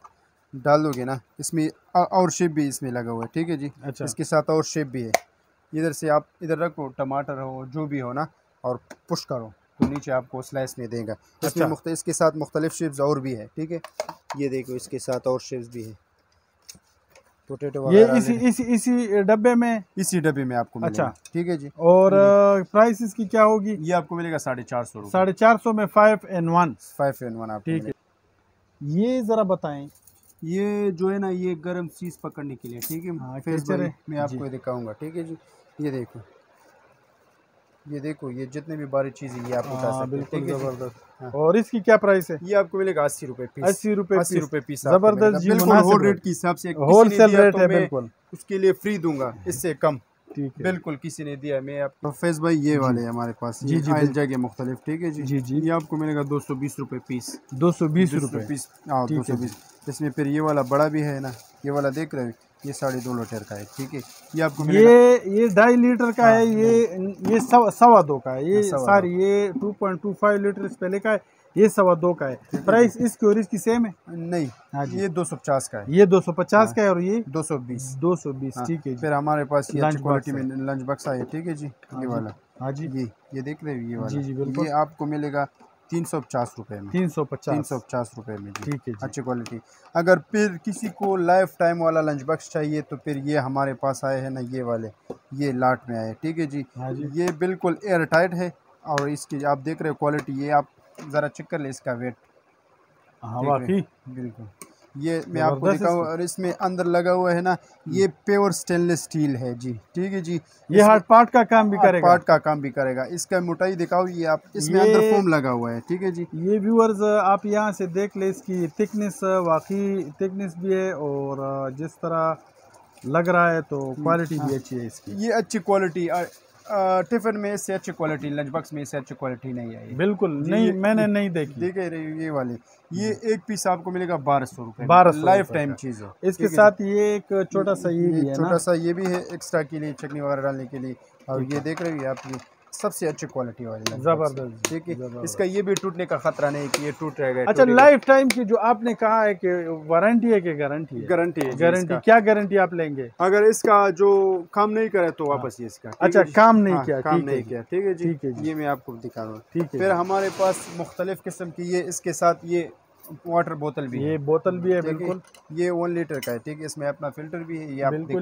डालोगे ना, इसमें और शेप भी इसमें लगा हुआ है। ठीक है जी, अच्छा, इसके साथ और शेप भी है। इधर से आप इधर रखो, टमाटर हो जो भी हो ना, और पुश करो तो नीचे आपको स्लाइस में देगा। अच्छा, इसमें मुख्त इसके साथ मुख्तलिफ शेप्स और भी है। ठीक है, ये देखो इसके साथ और शेप्स भी है। ये इसी इसी इसी डब्बे में, इसी डब्बे में आपको मिलेगा। अच्छा, ठीक है जी। और प्राइस इसकी क्या होगी? ये आपको मिलेगा साढ़े चार सौ, साढ़े चार सौ में five in one, five in one आप। ठीक है, ये जरा बताएं, ये जो है ना, ये गर्म चीज पकड़ने के लिए। ठीक है, फिर मैं आपको दिखाऊंगा। ठीक है जी, ये देखो, ये देखो, ये जितने भी बारी चीजें ये आप उठा सकते हैं। बिल्कुल जबरदस्त। और इसकी क्या प्राइस है? ये आपको मिलेगा अस्सी रुपए पीस, अस्सी रुपए अस्सी रुपए पीस, जबरदस्त। बिल्कुल होल रेट के हिसाब से, होलसेल रेट है, बिल्कुल उसके लिए फ्री दूंगा, इससे कम। ठीक है, बिल्कुल किसी ने दिया। मैं आपको फैज भाई, ये वाले हमारे पास आयल जग है मुख्तलिफ। ठीक है जी जी जी, ये आपको मिलेगा दो सौ बीस रुपए पीस, दो सौ बीस रुपए पीस, हाँ दो सौ बीस। इसमें फिर ये वाला बड़ा भी है ना, ये वाला देख रहे हो, ये साढ़े दो लीटर का है। ठीक है, ये आपको मिलेगा, ये ये ढाई लीटर का है, ये ये सवा सवा दो का है, ये सारी ये two point two five litre पहले का है, ये सवा दो का है। प्राइस इसकी और इसकी सेम है? नहीं, हाँ जी, ये दो सौ पचास का है, ये दो सौ पचास का है, और ये दो सौ बीस, दो सौ बीस। ठीक है, फिर हमारे पास ये अच्छी क्वालिटी में लंच बॉक्स है। ठीक है जी, ये वाला, हाँ जी, ये ये देख रहे हो, ये वाला जी बिल्कुल, ये आपको मिलेगा तीन सौ पचास रुपये में, तीन सौ पचास तीन सौ पचास रुपये में। ठीक है, अच्छी क्वालिटी। अगर फिर किसी को लाइफ टाइम वाला लंच बॉक्स चाहिए तो फिर ये हमारे पास आए हैं ना, ये वाले, ये लाट में आए। ठीक है जी, ये बिल्कुल एयर टाइट है, और इसकी आप देख रहे हो क्वालिटी, ये आप ज़रा चेक कर लें इसका वेट। हाँ वाकई बिल्कुल, ये मैं आपको दिखाऊँ। और इसमें अंदर लगा हुआ है ना, ये प्योर स्टेनलेस स्टील है जी। ठीक है जी, ये हार्ड पार्ट का काम भी करेगा, पार्ट का काम भी करेगा। इसका मोटाई दिखाओ, ये आप इसमें ये, अंदर फोम लगा हुआ है। ठीक है जी, ये व्यूअर्स आप यहाँ से देख ले, इसकी थिकनेस वाकई थिकनेस भी है और जिस तरह लग रहा है तो क्वालिटी भी अच्छी है इसकी। ये अच्छी क्वालिटी, टिफिन में इससे अच्छी क्वालिटी, लंच बॉक्स में इससे अच्छी क्वालिटी नहीं आई, बिल्कुल नहीं, मैंने नहीं देखी। देखे ये वाले, ये एक पीस आपको मिलेगा बारह सौ रुपये, बारह लाइफ टाइम चीज़ है। इसके साथ ये एक छोटा सा ये भी है, छोटा सा ये भी है एक्स्ट्रा के लिए, चटनी वगैरह डालने के लिए। और ये देख रहे हो आप, ये सबसे अच्छी क्वालिटी वाली, जबरदस्त। ठीक है, इसका ये भी टूटने का खतरा नहीं कि ये टूट रहेगा। अच्छा, लाइफ टाइम की जो आपने कहा है कि वारंटी है कि गारंटी है? गारंटी है। गारंटी क्या गारंटी आप लेंगे? अगर इसका जो काम नहीं करे तो वापस ये इसका। अच्छा, काम नहीं किया, काम नहीं किया। ठीक है जी, ये मैं आपको दिखा रहा हूँ। ठीक है, फिर हमारे पास मुख्तलिफ किस्म की, ये इसके साथ ये वाटर बोतल भी, ये बोतल भी है बिल्कुल, ये वन लीटर का है। ठीक है, इसमें अपना फिल्टर भी है। ये आप दिखाओ, ये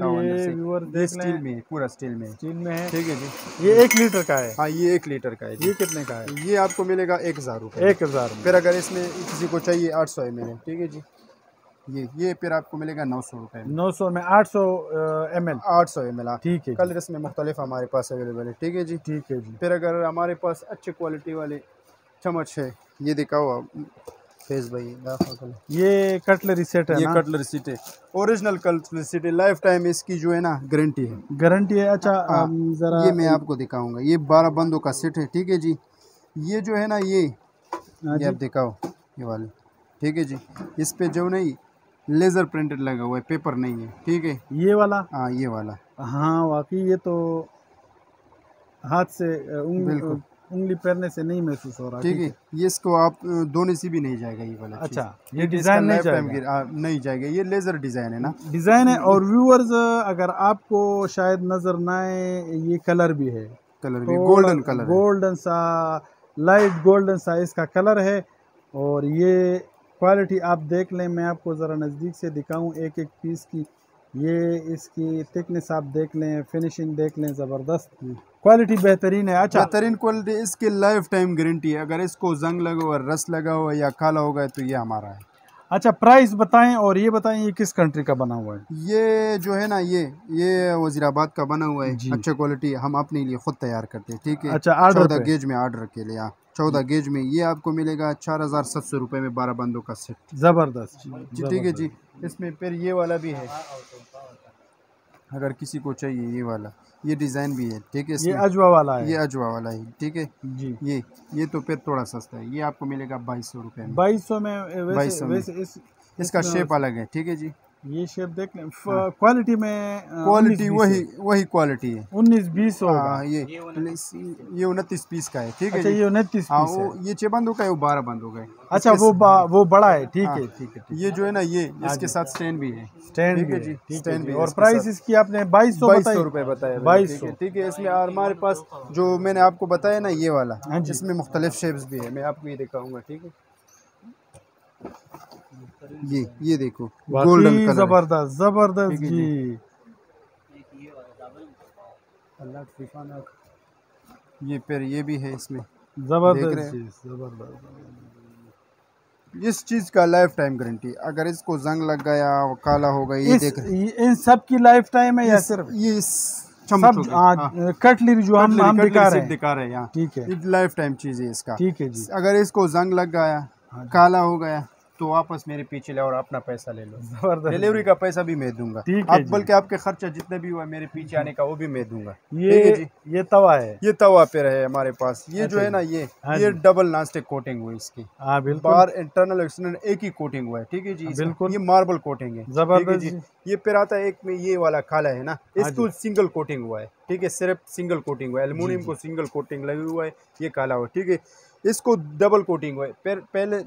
स्टील में है, पूरा स्टील में है, स्टील में है। ठीक है जी, ये एक लीटर का है। हाँ, ये एक लीटर का है। ये कितने का है? ये आपको मिलेगा एक हज़ार रुपये, एक हज़ार। फिर अगर इसमें किसी को चाहिए आठ सौ एम एल। ठीक है जी, ये ये फिर आपको मिलेगा नौ सौ रुपये, नौ सौ में आठ सौ एम एल, आठ सौ एम एल। ठीक है, कलर इसमें मुख्तलिफ हमारे पास अवेलेबल है। ठीक है जी, ठीक है जी। फिर अगर हमारे पास अच्छी क्वालिटी वाले चम्मच है, ये दिखाओ आप फेस भाई, ये कटलरी सेट है, ये कटलरी सेट है, ओरिजिनल कटलरी सेट है। लाइफ टाइम इसकी जो है ना गारंटी है, गारंटी है। अच्छा आ, जरा ये मैं आपको दिखाऊंगा, ये बारह बंदों का सेट है। ठीक है जी, ये जो है ना ये, ये आप दिखाओ ये वाले। ठीक है जी, इस पे जो नहीं लेजर प्रिंटेड लगा हुआ है, पेपर नहीं है। ठीक है, ये वाला, हाँ ये वाला, हाँ वाकई ये तो हाथ से बिल्कुल उंगली पहनने से नहीं महसूस हो रहा। ठीक है, ये इसको आप दोने से भी नहीं जाएगा ये वाला। अच्छा, ये डिजाइन नहीं जाएगा, नहीं जाएगा, ये लेजर डिजाइन है ना, डिजाइन है। और व्यूअर्स अगर आपको शायद नजर ना आए, ये कलर भी है, कलर भी गोल्डन कलर, गोल्डन सा लाइट गोल्डन सा इसका कलर है। और ये क्वालिटी आप देख लें, मैं आपको ज़रा नज़दीक से दिखाऊँ एक एक पीस की। ये इसकी थिकनेस आप देख लें, फिनिशिंग देख लें, ज़बरदस्त क्वालिटी, बेहतरीन है। अच्छा, बेहतरीन क्वालिटी, इसकी लाइफ टाइम गारंटी है। अगर इसको जंग लगा हुआ, रस लगा हुआ या काला होगा तो ये हमारा है। अच्छा, प्राइस बताएं और ये बताएं ये किस कंट्री का बना हुआ है? ये जो है ना ये ये वजीराबाद का बना हुआ है। अच्छा, क्वालिटी हम अपने लिए खुद तैयार करते हैं। ठीक है, अच्छा, चौदह गेज में ऑर्डर के लिए, चौदह गेज में ये आपको मिलेगा चार हज़ार सात सौ रुपये में बारह बंदों का सेट, ज़बरदस्त। ठीक है जी, इसमें फिर ये वाला भी है, अगर किसी को चाहिए ये वाला, ये डिज़ाइन भी है। ठीक है, ये अजवा वाला है, ये अजवा वाला है। ठीक है जी, ये ये तो फिर थोड़ा सस्ता है, ये आपको मिलेगा बाईस सौ रुपये में, बाईस सौ में, बाईस सौ में। इस, इसका शेप अलग है। ठीक है जी, ये शेप देख लें, क्वालिटी में क्वालिटी वही वही क्वालिटी है, उन्नीस बीस होगा। ये ये उनतीस पीस का है। ठीक है, अच्छा ये उनतीस, हाँ वो ये छः बंद होगा, वो बारह बंद होगा। अच्छा, वो वो बड़ा है। ठीक है, ठीक है, ये जो है ना ये इसके साथ स्टैंड भी है, स्टैंड भी है जी, स्टैंड भी। और प्राइस इसकी आपने बाईस सौ बाईस सौ रुपये बताया, बाईस सौ। ठीक है, इसमें हमारे पास जो मैंने आपको बताया ना ये वाला, इसमें मुख्तलिफ शेप्स भी है, मैं आपको ये दिखाऊँगा। ठीक है, ये ये देखो गोल्डन कलर, जबरदस्त जबरदस्त जी। ये फिर ये भी है, इसमें जबरदस्त जबरदस्त। इस चीज का लाइफ टाइम गारंटी, अगर इसको जंग लग गया, काला हो गया, ये देख रहे हैं, इन सब की लाइफ टाइम है। या सिर्फ ये सब कटलरी जो हम हम दिखा रहे हैं, दिखा रहे हैं यहाँ। ठीक है, लाइफ टाइम चीज है इसका। ठीक है जी, अगर इसको जंग लग गया, काला हो गया तो वापस मेरे पीछे ले और अपना पैसा ले लो, डिलीवरी का पैसा भी मैं दूंगा। आप बल्कि आपके खर्चा जितना भी हुआ मेरे पीछे आने का वो भी मैं दूंगा। ये ये तवा है, ये तवा पे रहे हमारे पास। ये जो है ना ये ये डबल नास्टिक कोटिंग हुई इसकी, बाहर इंटरनल एक्सटर्नल एक ही कोटिंग हुआ है। ठीक है जी, बिल्कुल, ये मार्बल कोटिंग है, जबरदस्त जी। ये फिर आता है एक में ये वाला काला है ना, इसको सिंगल कोटिंग हुआ है। ठीक है, सिर्फ सिंगल कोटिंग हुआ है, एल्युमिनियम को सिंगल कोटिंग लगी हुआ है, ये काला हुआ। ठीक है, इसको डबल कोटिंग हुआ है, पहले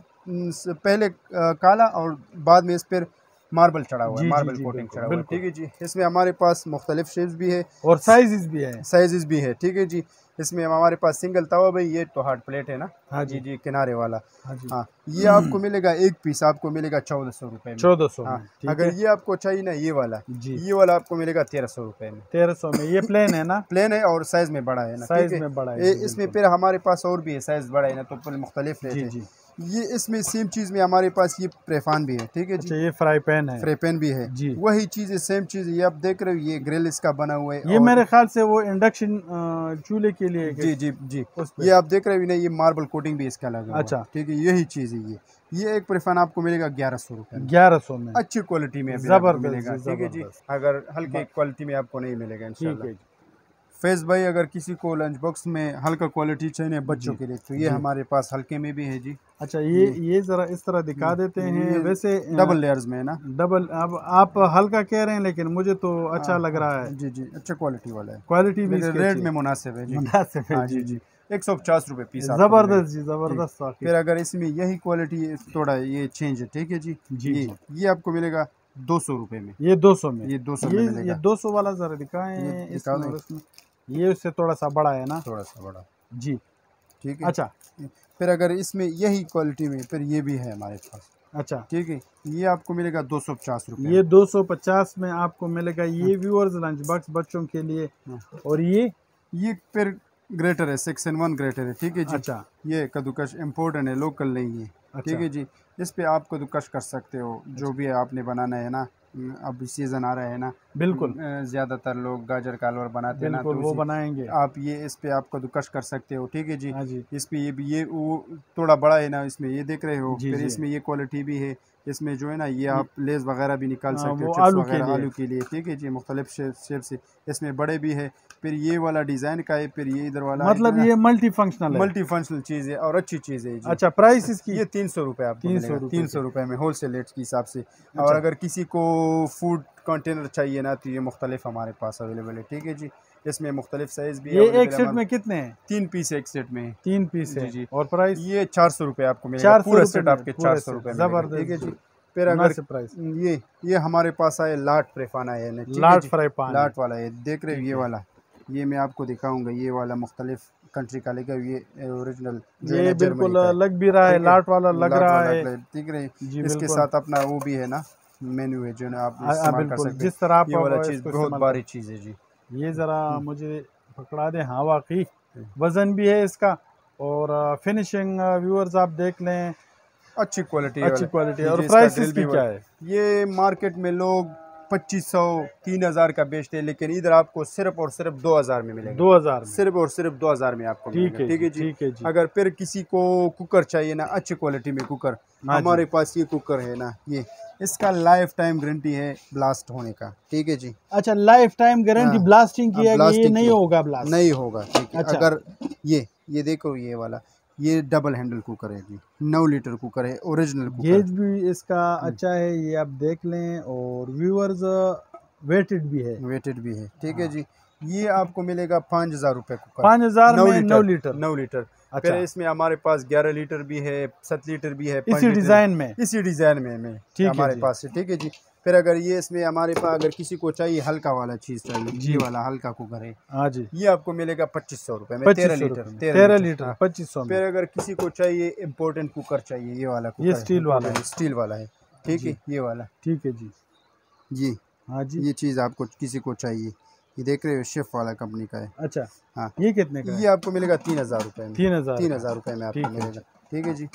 पहले काला और बाद में इस पर मार्बल चढ़ा हुआ है, मार्बल कोटिंग चढ़ा हुआ है। ठीक है जी, इसमें हमारे पास मुख्तलिफ शेप्स भी है और साइजेस भी है, साइजेस भी है। ठीक है जी, इसमें हमारे पास सिंगल तवा भाई, ये तो हार्ड प्लेट है ना। हाँ जी जी, किनारे वाला। हाँ जी, हाँ ये आपको मिलेगा, एक पीस आपको मिलेगा चौदह सौ रुपए, चौदह सौ। अगर ये आपको चाहिए ना, ये वाला जी, ये वाला आपको मिलेगा तेरह सौ रुपए में, तेरह सौ में। ये प्लेन है ना, प्लेन है और साइज में बड़ा है ना, साइज में बड़ा है। इसमें फिर हमारे पास और भी है, साइज बड़ा है ना, तो मुख्तलिफ है जी। ये इसमें सेम चीज में हमारे पास ये प्रेफान भी है, ठीक है जी। अच्छा, ये फ्राई पैन है, फ्राई पैन भी है जी, वही चीज सेम चीज। ये आप देख रहे हो, ये ग्रिल इसका बना हुआ है। ये मेरे ख्याल से वो इंडक्शन चूल्हे के लिए जी जी जी। ये आप देख रहे हो ना, ये मार्बल कोटिंग भी इसका लगा। अच्छा ठीक है, यही चीज है ये। ये एक प्रेफान आपको मिलेगा ग्यारह सौ रुपए, ग्यारह सौ में अच्छी क्वालिटी में मिलेगा, ठीक है जी। अगर हल्की क्वालिटी में आपको नहीं मिलेगा इंशाल्लाह। फैज़ भाई, अगर किसी को लंच बॉक्स में हल्का क्वालिटी चाहिए बच्चों के लिए, तो ये हमारे पास हल्के में भी है जी। अच्छा, ये ये जरा इस तरह दिखा देते हैं, वैसे डबल लेयर्स में है ना, डबल। अब आप हल्का कह रहे हैं, लेकिन मुझे तो अच्छा आ, लग रहा है जी जी। अच्छा क्वालिटी वाला है, क्वालिटी भी रेट में मुनासिब है, मुनासिब है जी जी। एक सौ पचास रुपये पीस, जबरदस्त जी, जबरदस्त। फिर अगर इसमें यही क्वालिटी थोड़ा ये चेंज है, ठीक है जी जी, ये आपको मिलेगा दो सौ रुपये में। ये दो सौ में, ये दो सौ में, ये दो सौ वाला जरा दिखाएं। ये उससे थोड़ा सा बड़ा है ना, थोड़ा सा बड़ा जी, ठीक है। अच्छा, फिर अगर इसमें यही क्वालिटी में फिर ये भी है हमारे पास। अच्छा ठीक है, ये आपको मिलेगा दो सौ पचास रुपये, ये दो सौ पचास में आपको मिलेगा। ये व्यूअर्स लंच बॉक्स बच्चों के लिए। और ये ये फिर ग्रेटर है, सेक्शन वन ग्रेटर है, ठीक है जी। अच्छा, ये कद्दूकश इम्पोर्टेंट है, लोकल नहीं है, ठीक है जी। इस पे आप कद्दूकश कर सकते हो जो भी आपने बनाना है ना, अब सीजन आ रहा है ना, बिल्कुल ज्यादातर लोग गाजर का हलवा बनाते हैं ना, तो वो बनाएंगे आप। ये इस पे आप कद्दूकश कर सकते हो, ठीक है जी। जी, इस पे ये ये वो थोड़ा बड़ा है ना, इसमें ये देख रहे हो। फिर इसमें ये क्वालिटी भी है, इसमें जो है ना, ये आप लेस वगैरह भी निकाल सकते हो, चिप्स वगैरह आलू के लिए, ठीक है जी। मुख्तलिफ शेप से इसमें बड़े भी है। फिर ये वाला डिजाइन का है, फिर ये इधर वाला, मतलब ये मल्टी फंक्शनल मल्टी फंक्शनल चीज है और अच्छी चीज है जी। अच्छा, प्राइस इसकी ये तीन सौ रुपए, आपको तीन सौ रुपए में होलसेल रेट के हिसाब से। और अगर किसी को फूड कंटेनर चाहिए ना, तो ये मुख्तलिफ हमारे पास अवेलेबल है, ठीक है जी। इसमें मुख्तलिफ साइज भी है। ये एक सेट में कितने हैं? तीन पीस एक सेट में, तीन पीस है जी। और प्राइस ये चार सौ रुपये आपको मिलेगा, पूरा सेट आपके चार सौ रुपये, जबरदस्त है जी। फिर अगर प्राइस ये ये हमारे पास आए लाट फ्राईपाना है, लाट फ्राईपान लाट वाला है, देख रहे हो ये वाला। ये मैं आपको दिखाऊंगा, ये वाला मुख्तलिफ कंट्री का लेकर ये ओरिजिनल ये बिल्कुल लग भी रहा है, लाट वाला लग रहा है, ठीक है। इसके साथ अपना वो भी है ना मेन्यू है, जो ना आप इस्तेमाल कर सकते, जिस तरह ये वाला चीज़ बहुत भारी चीज़ है जी। ये ज़रा मुझे पकड़ा दे। हाँ, वाकई वज़न भी है इसका और फिनिशिंग व्यूअर्स आप देख लें, अच्छी क्वालिटी अच्छी क्वालिटी। और प्राइस इसकी क्या है? ये मार्केट में लोग पच्चीस सौ तीन हज़ार का बेचते हैं, लेकिन इधर आपको सिर्फ और सिर्फ दो हज़ार में मिलेगा, दो हज़ार सिर्फ और सिर्फ दो हज़ार में आपको मिलेगा, ठीक है जी, ठीक है जी। अगर फिर किसी को कुकर चाहिए ना, अच्छी क्वालिटी में कुकर, हमारे पास ये कुकर है ना, ये इसका लाइफ टाइम गारंटी है ब्लास्ट होने का, ठीक है जी। अच्छा, लाइफ टाइम गारंटी। ब्लास्टिंग किया ये नहीं होगा, ब्लास्ट नहीं होगा, ठीक है। अगर ये ये देखो, ये वाला ये डबल हैंडल कुकर है जी, नौ लीटर कुकर है, ओरिजिनल कुकर। गेज भी इसका अच्छा है, ये आप देख लें। और व्यूअर्स वेटेड भी है, वेटेड भी है, ठीक है जी। ये आपको मिलेगा पाँच हजार रुपये कुकर, पाँच हजार नौ लीटर नौ लीटर। अच्छा, इसमें हमारे पास ग्यारह लीटर भी है, सात लीटर भी है, इसी डिजाइन में इसी डिजाइन में में हमारे पास है, ठीक है जी। फिर अगर ये इसमें हमारे पास अगर किसी को चाहिए हल्का वाला चीज चाहिए, ये वाला हल्का कुकर है। हाँ जी, ये आपको मिलेगा पच्चीस सौ रुपए में, तेरह लीटर तेरह लीटर, पच्चीस सौ। फिर अगर किसी को चाहिए इम्पोर्टेंट कुकर चाहिए, ये वाला कुकर, ये स्टील वाला है, स्टील वाला है, ठीक है, ये वाला, ठीक है जी जी। हाँ जी, ये चीज आपको किसी को चाहिए, ये देख रहे हो, शेफ वाला कंपनी का है। अच्छा, हाँ, ये कितने का है? ये आपको मिलेगा तीन हज़ार रुपये में, तीन हज़ार तीन हज़ार रुपये में आपको मिलेगा, ठीक है जी।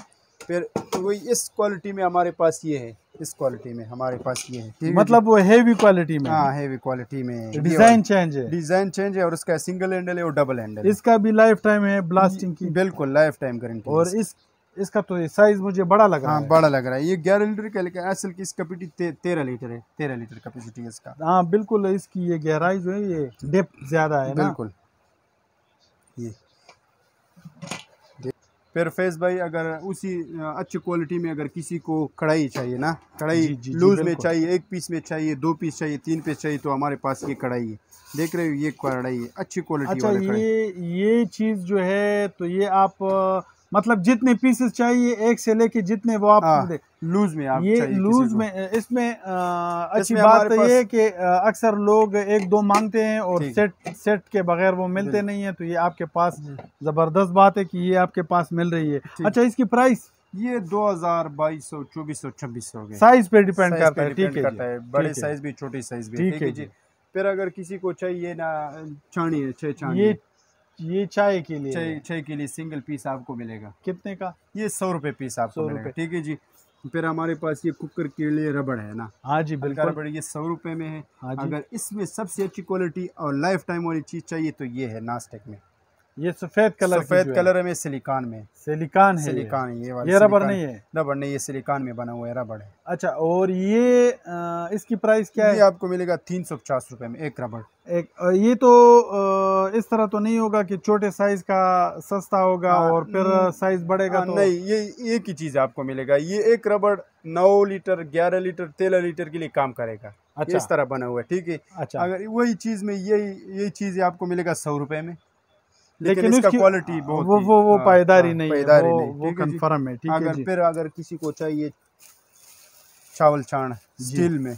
फिर वही इस क्वालिटी में हमारे पास ये है, इस क्वालिटी में हमारे पास ये है, मतलब वो हैवी क्वालिटी में। हाँ, हैवी क्वालिटी में, डिजाइन चेंज है, डिजाइन चेंज है। और इसका सिंगल हैंडल है और डबल हैंडल, इसका भी लाइफ टाइम है ब्लास्टिंग की, बिल्कुल लाइफ टाइम गारंटी। और इस इसका तो साइज मुझे बड़ा लग रहा है, बड़ा लग रहा है। ये ग्यारह लीटर का, लेकिन असल की इसका कैपेसिटी तेरह लीटर है, तेरह लीटर कैपेसिटी है इसका। हाँ बिल्कुल, इसकी ये गहराई जो है, ये डेप्थ ज्यादा है ना, बिल्कुल। ये फिर फैज़ भाई, अगर उसी अच्छी क्वालिटी में अगर किसी को कढ़ाई चाहिए ना, कढ़ाई लूज में चाहिए, एक पीस में चाहिए, दो पीस चाहिए, तीन पीस चाहिए, तो हमारे पास ये कढ़ाई है, देख रहे हो, ये कढ़ाई है अच्छी क्वालिटी। अच्छा, ये ये चीज़ जो है, तो ये आप मतलब जितने पीसेस चाहिए एक से लेके जितने वो आप लूज में आप ये लूज में। इसमें अच्छी बात ये कि अक्सर लोग एक दो मांगते हैं और सेट सेट के बगैर वो मिलते नहीं है, तो ये आपके पास जबरदस्त बात है कि ये आपके पास मिल रही है। अच्छा, इसकी प्राइस ये दो हजार बाईस सौ चौबीस सौ छब्बीस सौ साइज पे डिपेंड करता है, ठीक है, बड़े साइज भी छोटी साइज भी, ठीक है जी। फिर अगर किसी को चाहिए ना छानी है, छानी ये चाय के लिए चाय, चाय के लिए सिंगल पीस आपको मिलेगा। कितने का? ये सौ रुपए पीस आपको मिलेगा, ठीक है जी। फिर हमारे पास ये कुकर के लिए रबड़ है ना, हाँ जी बिल्कुल, रबड़ ये सौ रुपए में है। अगर इसमें सबसे अच्छी क्वालिटी और लाइफ टाइम वाली चीज चाहिए तो ये है नास्टेक में, ये सफेद कलर सफेद कलर में सिलिकॉन में, सिलिकॉन है, सिलिकॉन ये वाला, ये रबर नहीं है, रबर नहीं, ये सिलिकॉन में बना हुआ है, रबड़ है। अच्छा, और ये आ, इसकी प्राइस क्या ये है? ये आपको मिलेगा तीन सौ पचास रुपए में एक रबड़ एक। ये तो आ, इस तरह तो नहीं होगा कि छोटे साइज का सस्ता होगा आ, और फिर साइज बढ़ेगा? आ, तो नहीं, ये एक ही चीज आपको मिलेगा। ये एक रबड़ नौ लीटर ग्यारह लीटर तेरह लीटर के लिए काम करेगा। अच्छा, इस तरह बना हुआ है, ठीक है। अच्छा, अगर वही चीज में यही यही चीज आपको मिलेगा सौ रुपए में, लेकिन, लेकिन इसका क्वालिटी बहुत वो वो वो पायदारी नहीं, पायदारी नहीं, वो कंफर्म है, ठीक है। अगर फिर अगर किसी को चाहिए चावल छान स्टील में,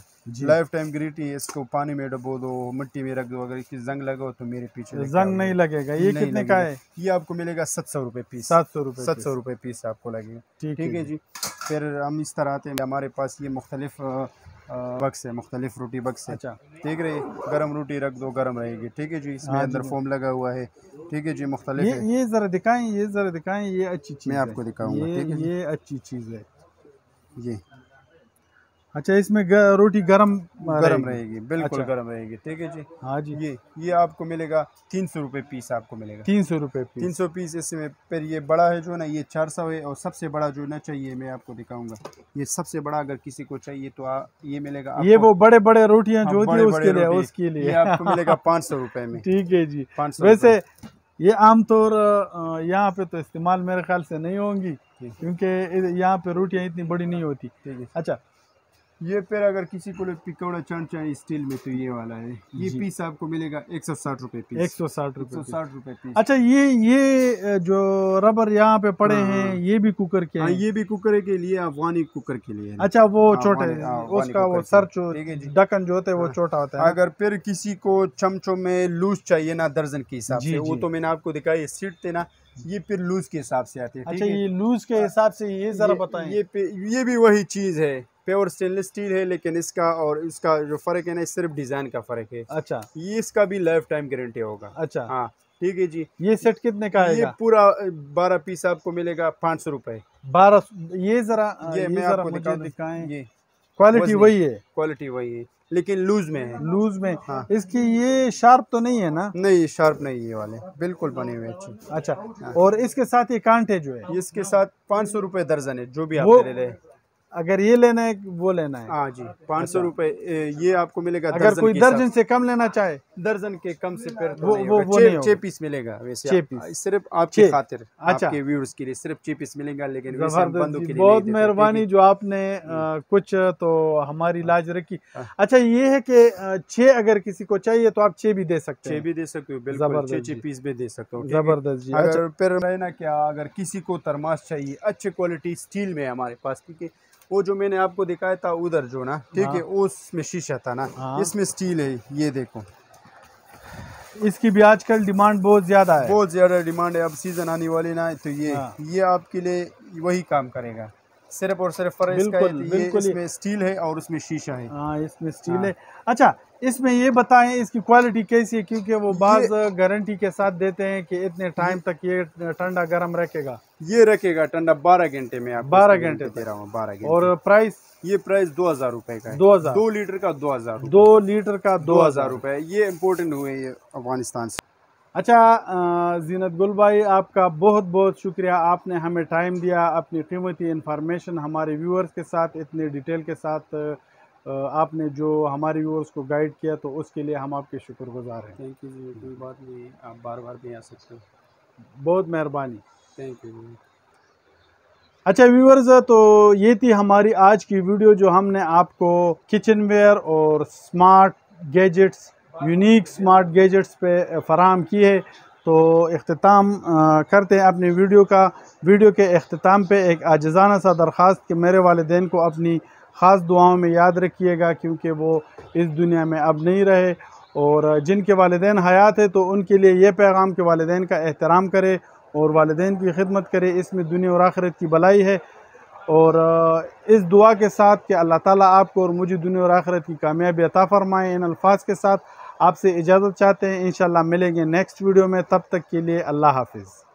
लाइफ टाइम गारंटी है, इसको पानी में डुबो दो, मिट्टी में रख दो, अगर इसकी जंग लगा तो मेरे पीछे जंग नहीं लगेगा। ये कितने का है? ये आपको मिलेगा सात सौ रुपए पीस, सात सौ रुपए सात सौ रुपए पीस आपको लगेगा, ठीक है जी। फिर हम इस तरह आते हैं, हमारे पास ये मुख्तलिफ बक्स है, मुख्तलिफ रोटी बक्स है। अच्छा, ठीक रही, गरम रोटी रख दो गरम रहेगी, ठीक है जी। इसमें अंदर फोम लगा हुआ है, ठीक है जी। मुख्तलिफ ये, ये जरा दिखाएं, ये जरा दिखाएं, ये अच्छी चीज़ मैं आपको दिखाऊंगा, ठीक है, ये अच्छी चीज़ है ये। अच्छा, इसमें रोटी गरम गरम रहेगी, बिल्कुल गरम रहेगी, ठीक है जी। हाँ जी, ये ये आपको मिलेगा तीन सौ रुपये पीस, आपको मिलेगा तीन सौ रुपये तीन सौ पीस इसमें। फिर ये बड़ा है जो ना, ये चार सौ है, और सबसे बड़ा जो ना चाहिए मैं आपको दिखाऊंगा, ये सबसे बड़ा अगर किसी को चाहिए तो आ, ये मिलेगा आपको, ये वो बड़े बड़े रोटियाँ जो होती है उसके लिए, उसके लिए आपको मिलेगा पाँच सौ रुपये में, ठीक है जी। पाँच सौ वैसे ये आमतौर यहाँ पे तो इस्तेमाल मेरे ख्याल से नहीं होंगी, क्योंकि यहाँ पे रोटियाँ इतनी बड़ी नहीं होती। अच्छा, ये फिर अगर किसी को पकौड़ा चाट चाहिए स्टील में तो ये वाला है, ये पीस आपको मिलेगा एक सौ साठ रुपए पीस, एक सौ साठ रुपए एक सौ साठ रुपए पीस। अच्छा, ये ये जो रबर यहाँ पे पड़े हैं ये भी कुकर के हैं? ये भी कुकर के लिए, अफगानी कुकर के लिए। अच्छा, वो छोटे उसका वो सर ढक्कन जो होता है वो छोटा होता है। अगर फिर किसी को चमचों में लूज चाहिए ना दर्जन के हिसाब से, वो तो मैंने आपको दिखाई सीट थे ना, ये फिर लूज के हिसाब से आते हैं। अच्छा, ये लूज के हिसाब से, ये जरा बताएं। ये ये भी वही चीज है, प्योर स्टेनलेस स्टील है, लेकिन इसका और इसका जो फर्क है ना, सिर्फ डिजाइन का फर्क है। अच्छा, ये इसका भी लाइफ टाइम गारंटी होगा। अच्छा, हाँ, ठीक है जी। ये सेट कितने का है? ये पूरा बारह पीस आपको मिलेगा पाँच सौ रुपए बारह। ये जरा ये, ये मैं आपको दिखाएं, ये क्वालिटी वही है, क्वालिटी वही है लेकिन लूज में है, लूज में। हाँ, इसकी ये शार्प तो नहीं है ना? नहीं, शार्प नहीं, ये वाले बिल्कुल बने हुए अच्छे। अच्छा, हाँ। और इसके साथ ये कांटे जो है, इसके साथ पाँच सौ रुपए दर्जन है, जो भी आप ले ले, अगर ये लेना है वो लेना है। हाँ जी, पाँच सौ रुपए ये आपको मिलेगा। अगर कोई दर्जन से कम लेना चाहे, दर्जन के कम से फिर वो वो छह पीस मिलेगा, वैसे सिर्फ आपके खातिर, आपके व्यूअर्स के लिए सिर्फ छह पीस मिलेगा। लेकिन बहुत मेहरबानी जो आपने कुछ तो हमारी लाज रखी। अच्छा, ये है कि छह अगर किसी को चाहिए तो आप छह भी दे सकते हो, छह भी दे सकते हो, बिल्कुल छह छह पीस भी दे सकते हो, जबरदस्त जी। अगर फिर ना क्या, अगर किसी को तरमाश चाहिए अच्छी क्वालिटी स्टील में हमारे पास, ठीक है, वो जो मैंने आपको दिखाया था उधर जो ना, ठीक है, उसमें शीशा था ना, इसमें स्टील है, ये देखो। इसकी भी आजकल डिमांड बहुत ज्यादा है, बहुत ज्यादा डिमांड है, अब सीजन आने वाली ना, तो ये ये आपके लिए वही काम करेगा, सिर्फ और सिर्फ फर्क इसका है, ये इसमें स्टील है और उसमें शीशा है। हाँ, इसमें स्टील है। अच्छा, इसमें ये बताएं इसकी क्वालिटी कैसी है, क्योंकि वो बाज गारंटी के साथ देते हैं कि इतने टाइम तक ये ठंडा गर्म रखेगा, ये रखेगा ठंडा बारह घंटे में, आप बारह घंटे दे रहा हूँ बारह घंटे। और प्राइस? ये प्राइस दो हजार रूपये का है, दो हजार दो लीटर का दो हजार दो लीटर का दो हजार रूपये। ये इम्पोर्टेंट हुए ये अफगानिस्तान से। अच्छा, जीनत गुल भाई, आपका बहुत बहुत शुक्रिया, आपने हमें टाइम दिया, अपनी कीमती इन्फॉर्मेशन हमारे व्यूअर्स के साथ इतने डिटेल के साथ आपने जो हमारे व्यूअर्स को गाइड किया, तो उसके लिए हम आपके शुक्रगुजार हैं। थैंक यू जी, कोई बात नहीं, आप बार बार भी आ सकते हो, बहुत मेहरबानी, थैंक यू। अच्छा व्यूअर्स, तो ये थी हमारी आज की वीडियो, जो हमने आपको किचन वेयर और smart gadgets, unique smart gadgets पे फराहम की है। तो इख्तिताम करते हैं अपनी वीडियो का। वीडियो के इख्तिताम पे एक आजिज़ाना सा दरख्वास्त कि मेरे वालिदैन को अपनी ख़ास दुआओं में याद रखिएगा, क्योंकि वो इस दुनिया में अब नहीं रहे। और जिनके वालिदैन हयात है तो उनके लिए ये पैगाम कि वालिदैन का एहतराम करें और वालिदैन की खिदमत करें, इसमें दुनिया और आखिरत की भलाई है। और इस दुआ के साथ कि अल्लाह ताला आपको और मुझे दुनिया और आखिरत की कामयाबी अता फ़रमाएँ, इन अल्फाज के साथ आपसे इजाज़त चाहते हैं। इंशाल्लाह मिलेंगे नेक्स्ट वीडियो में, तब तक के लिए अल्लाह हाफिज़।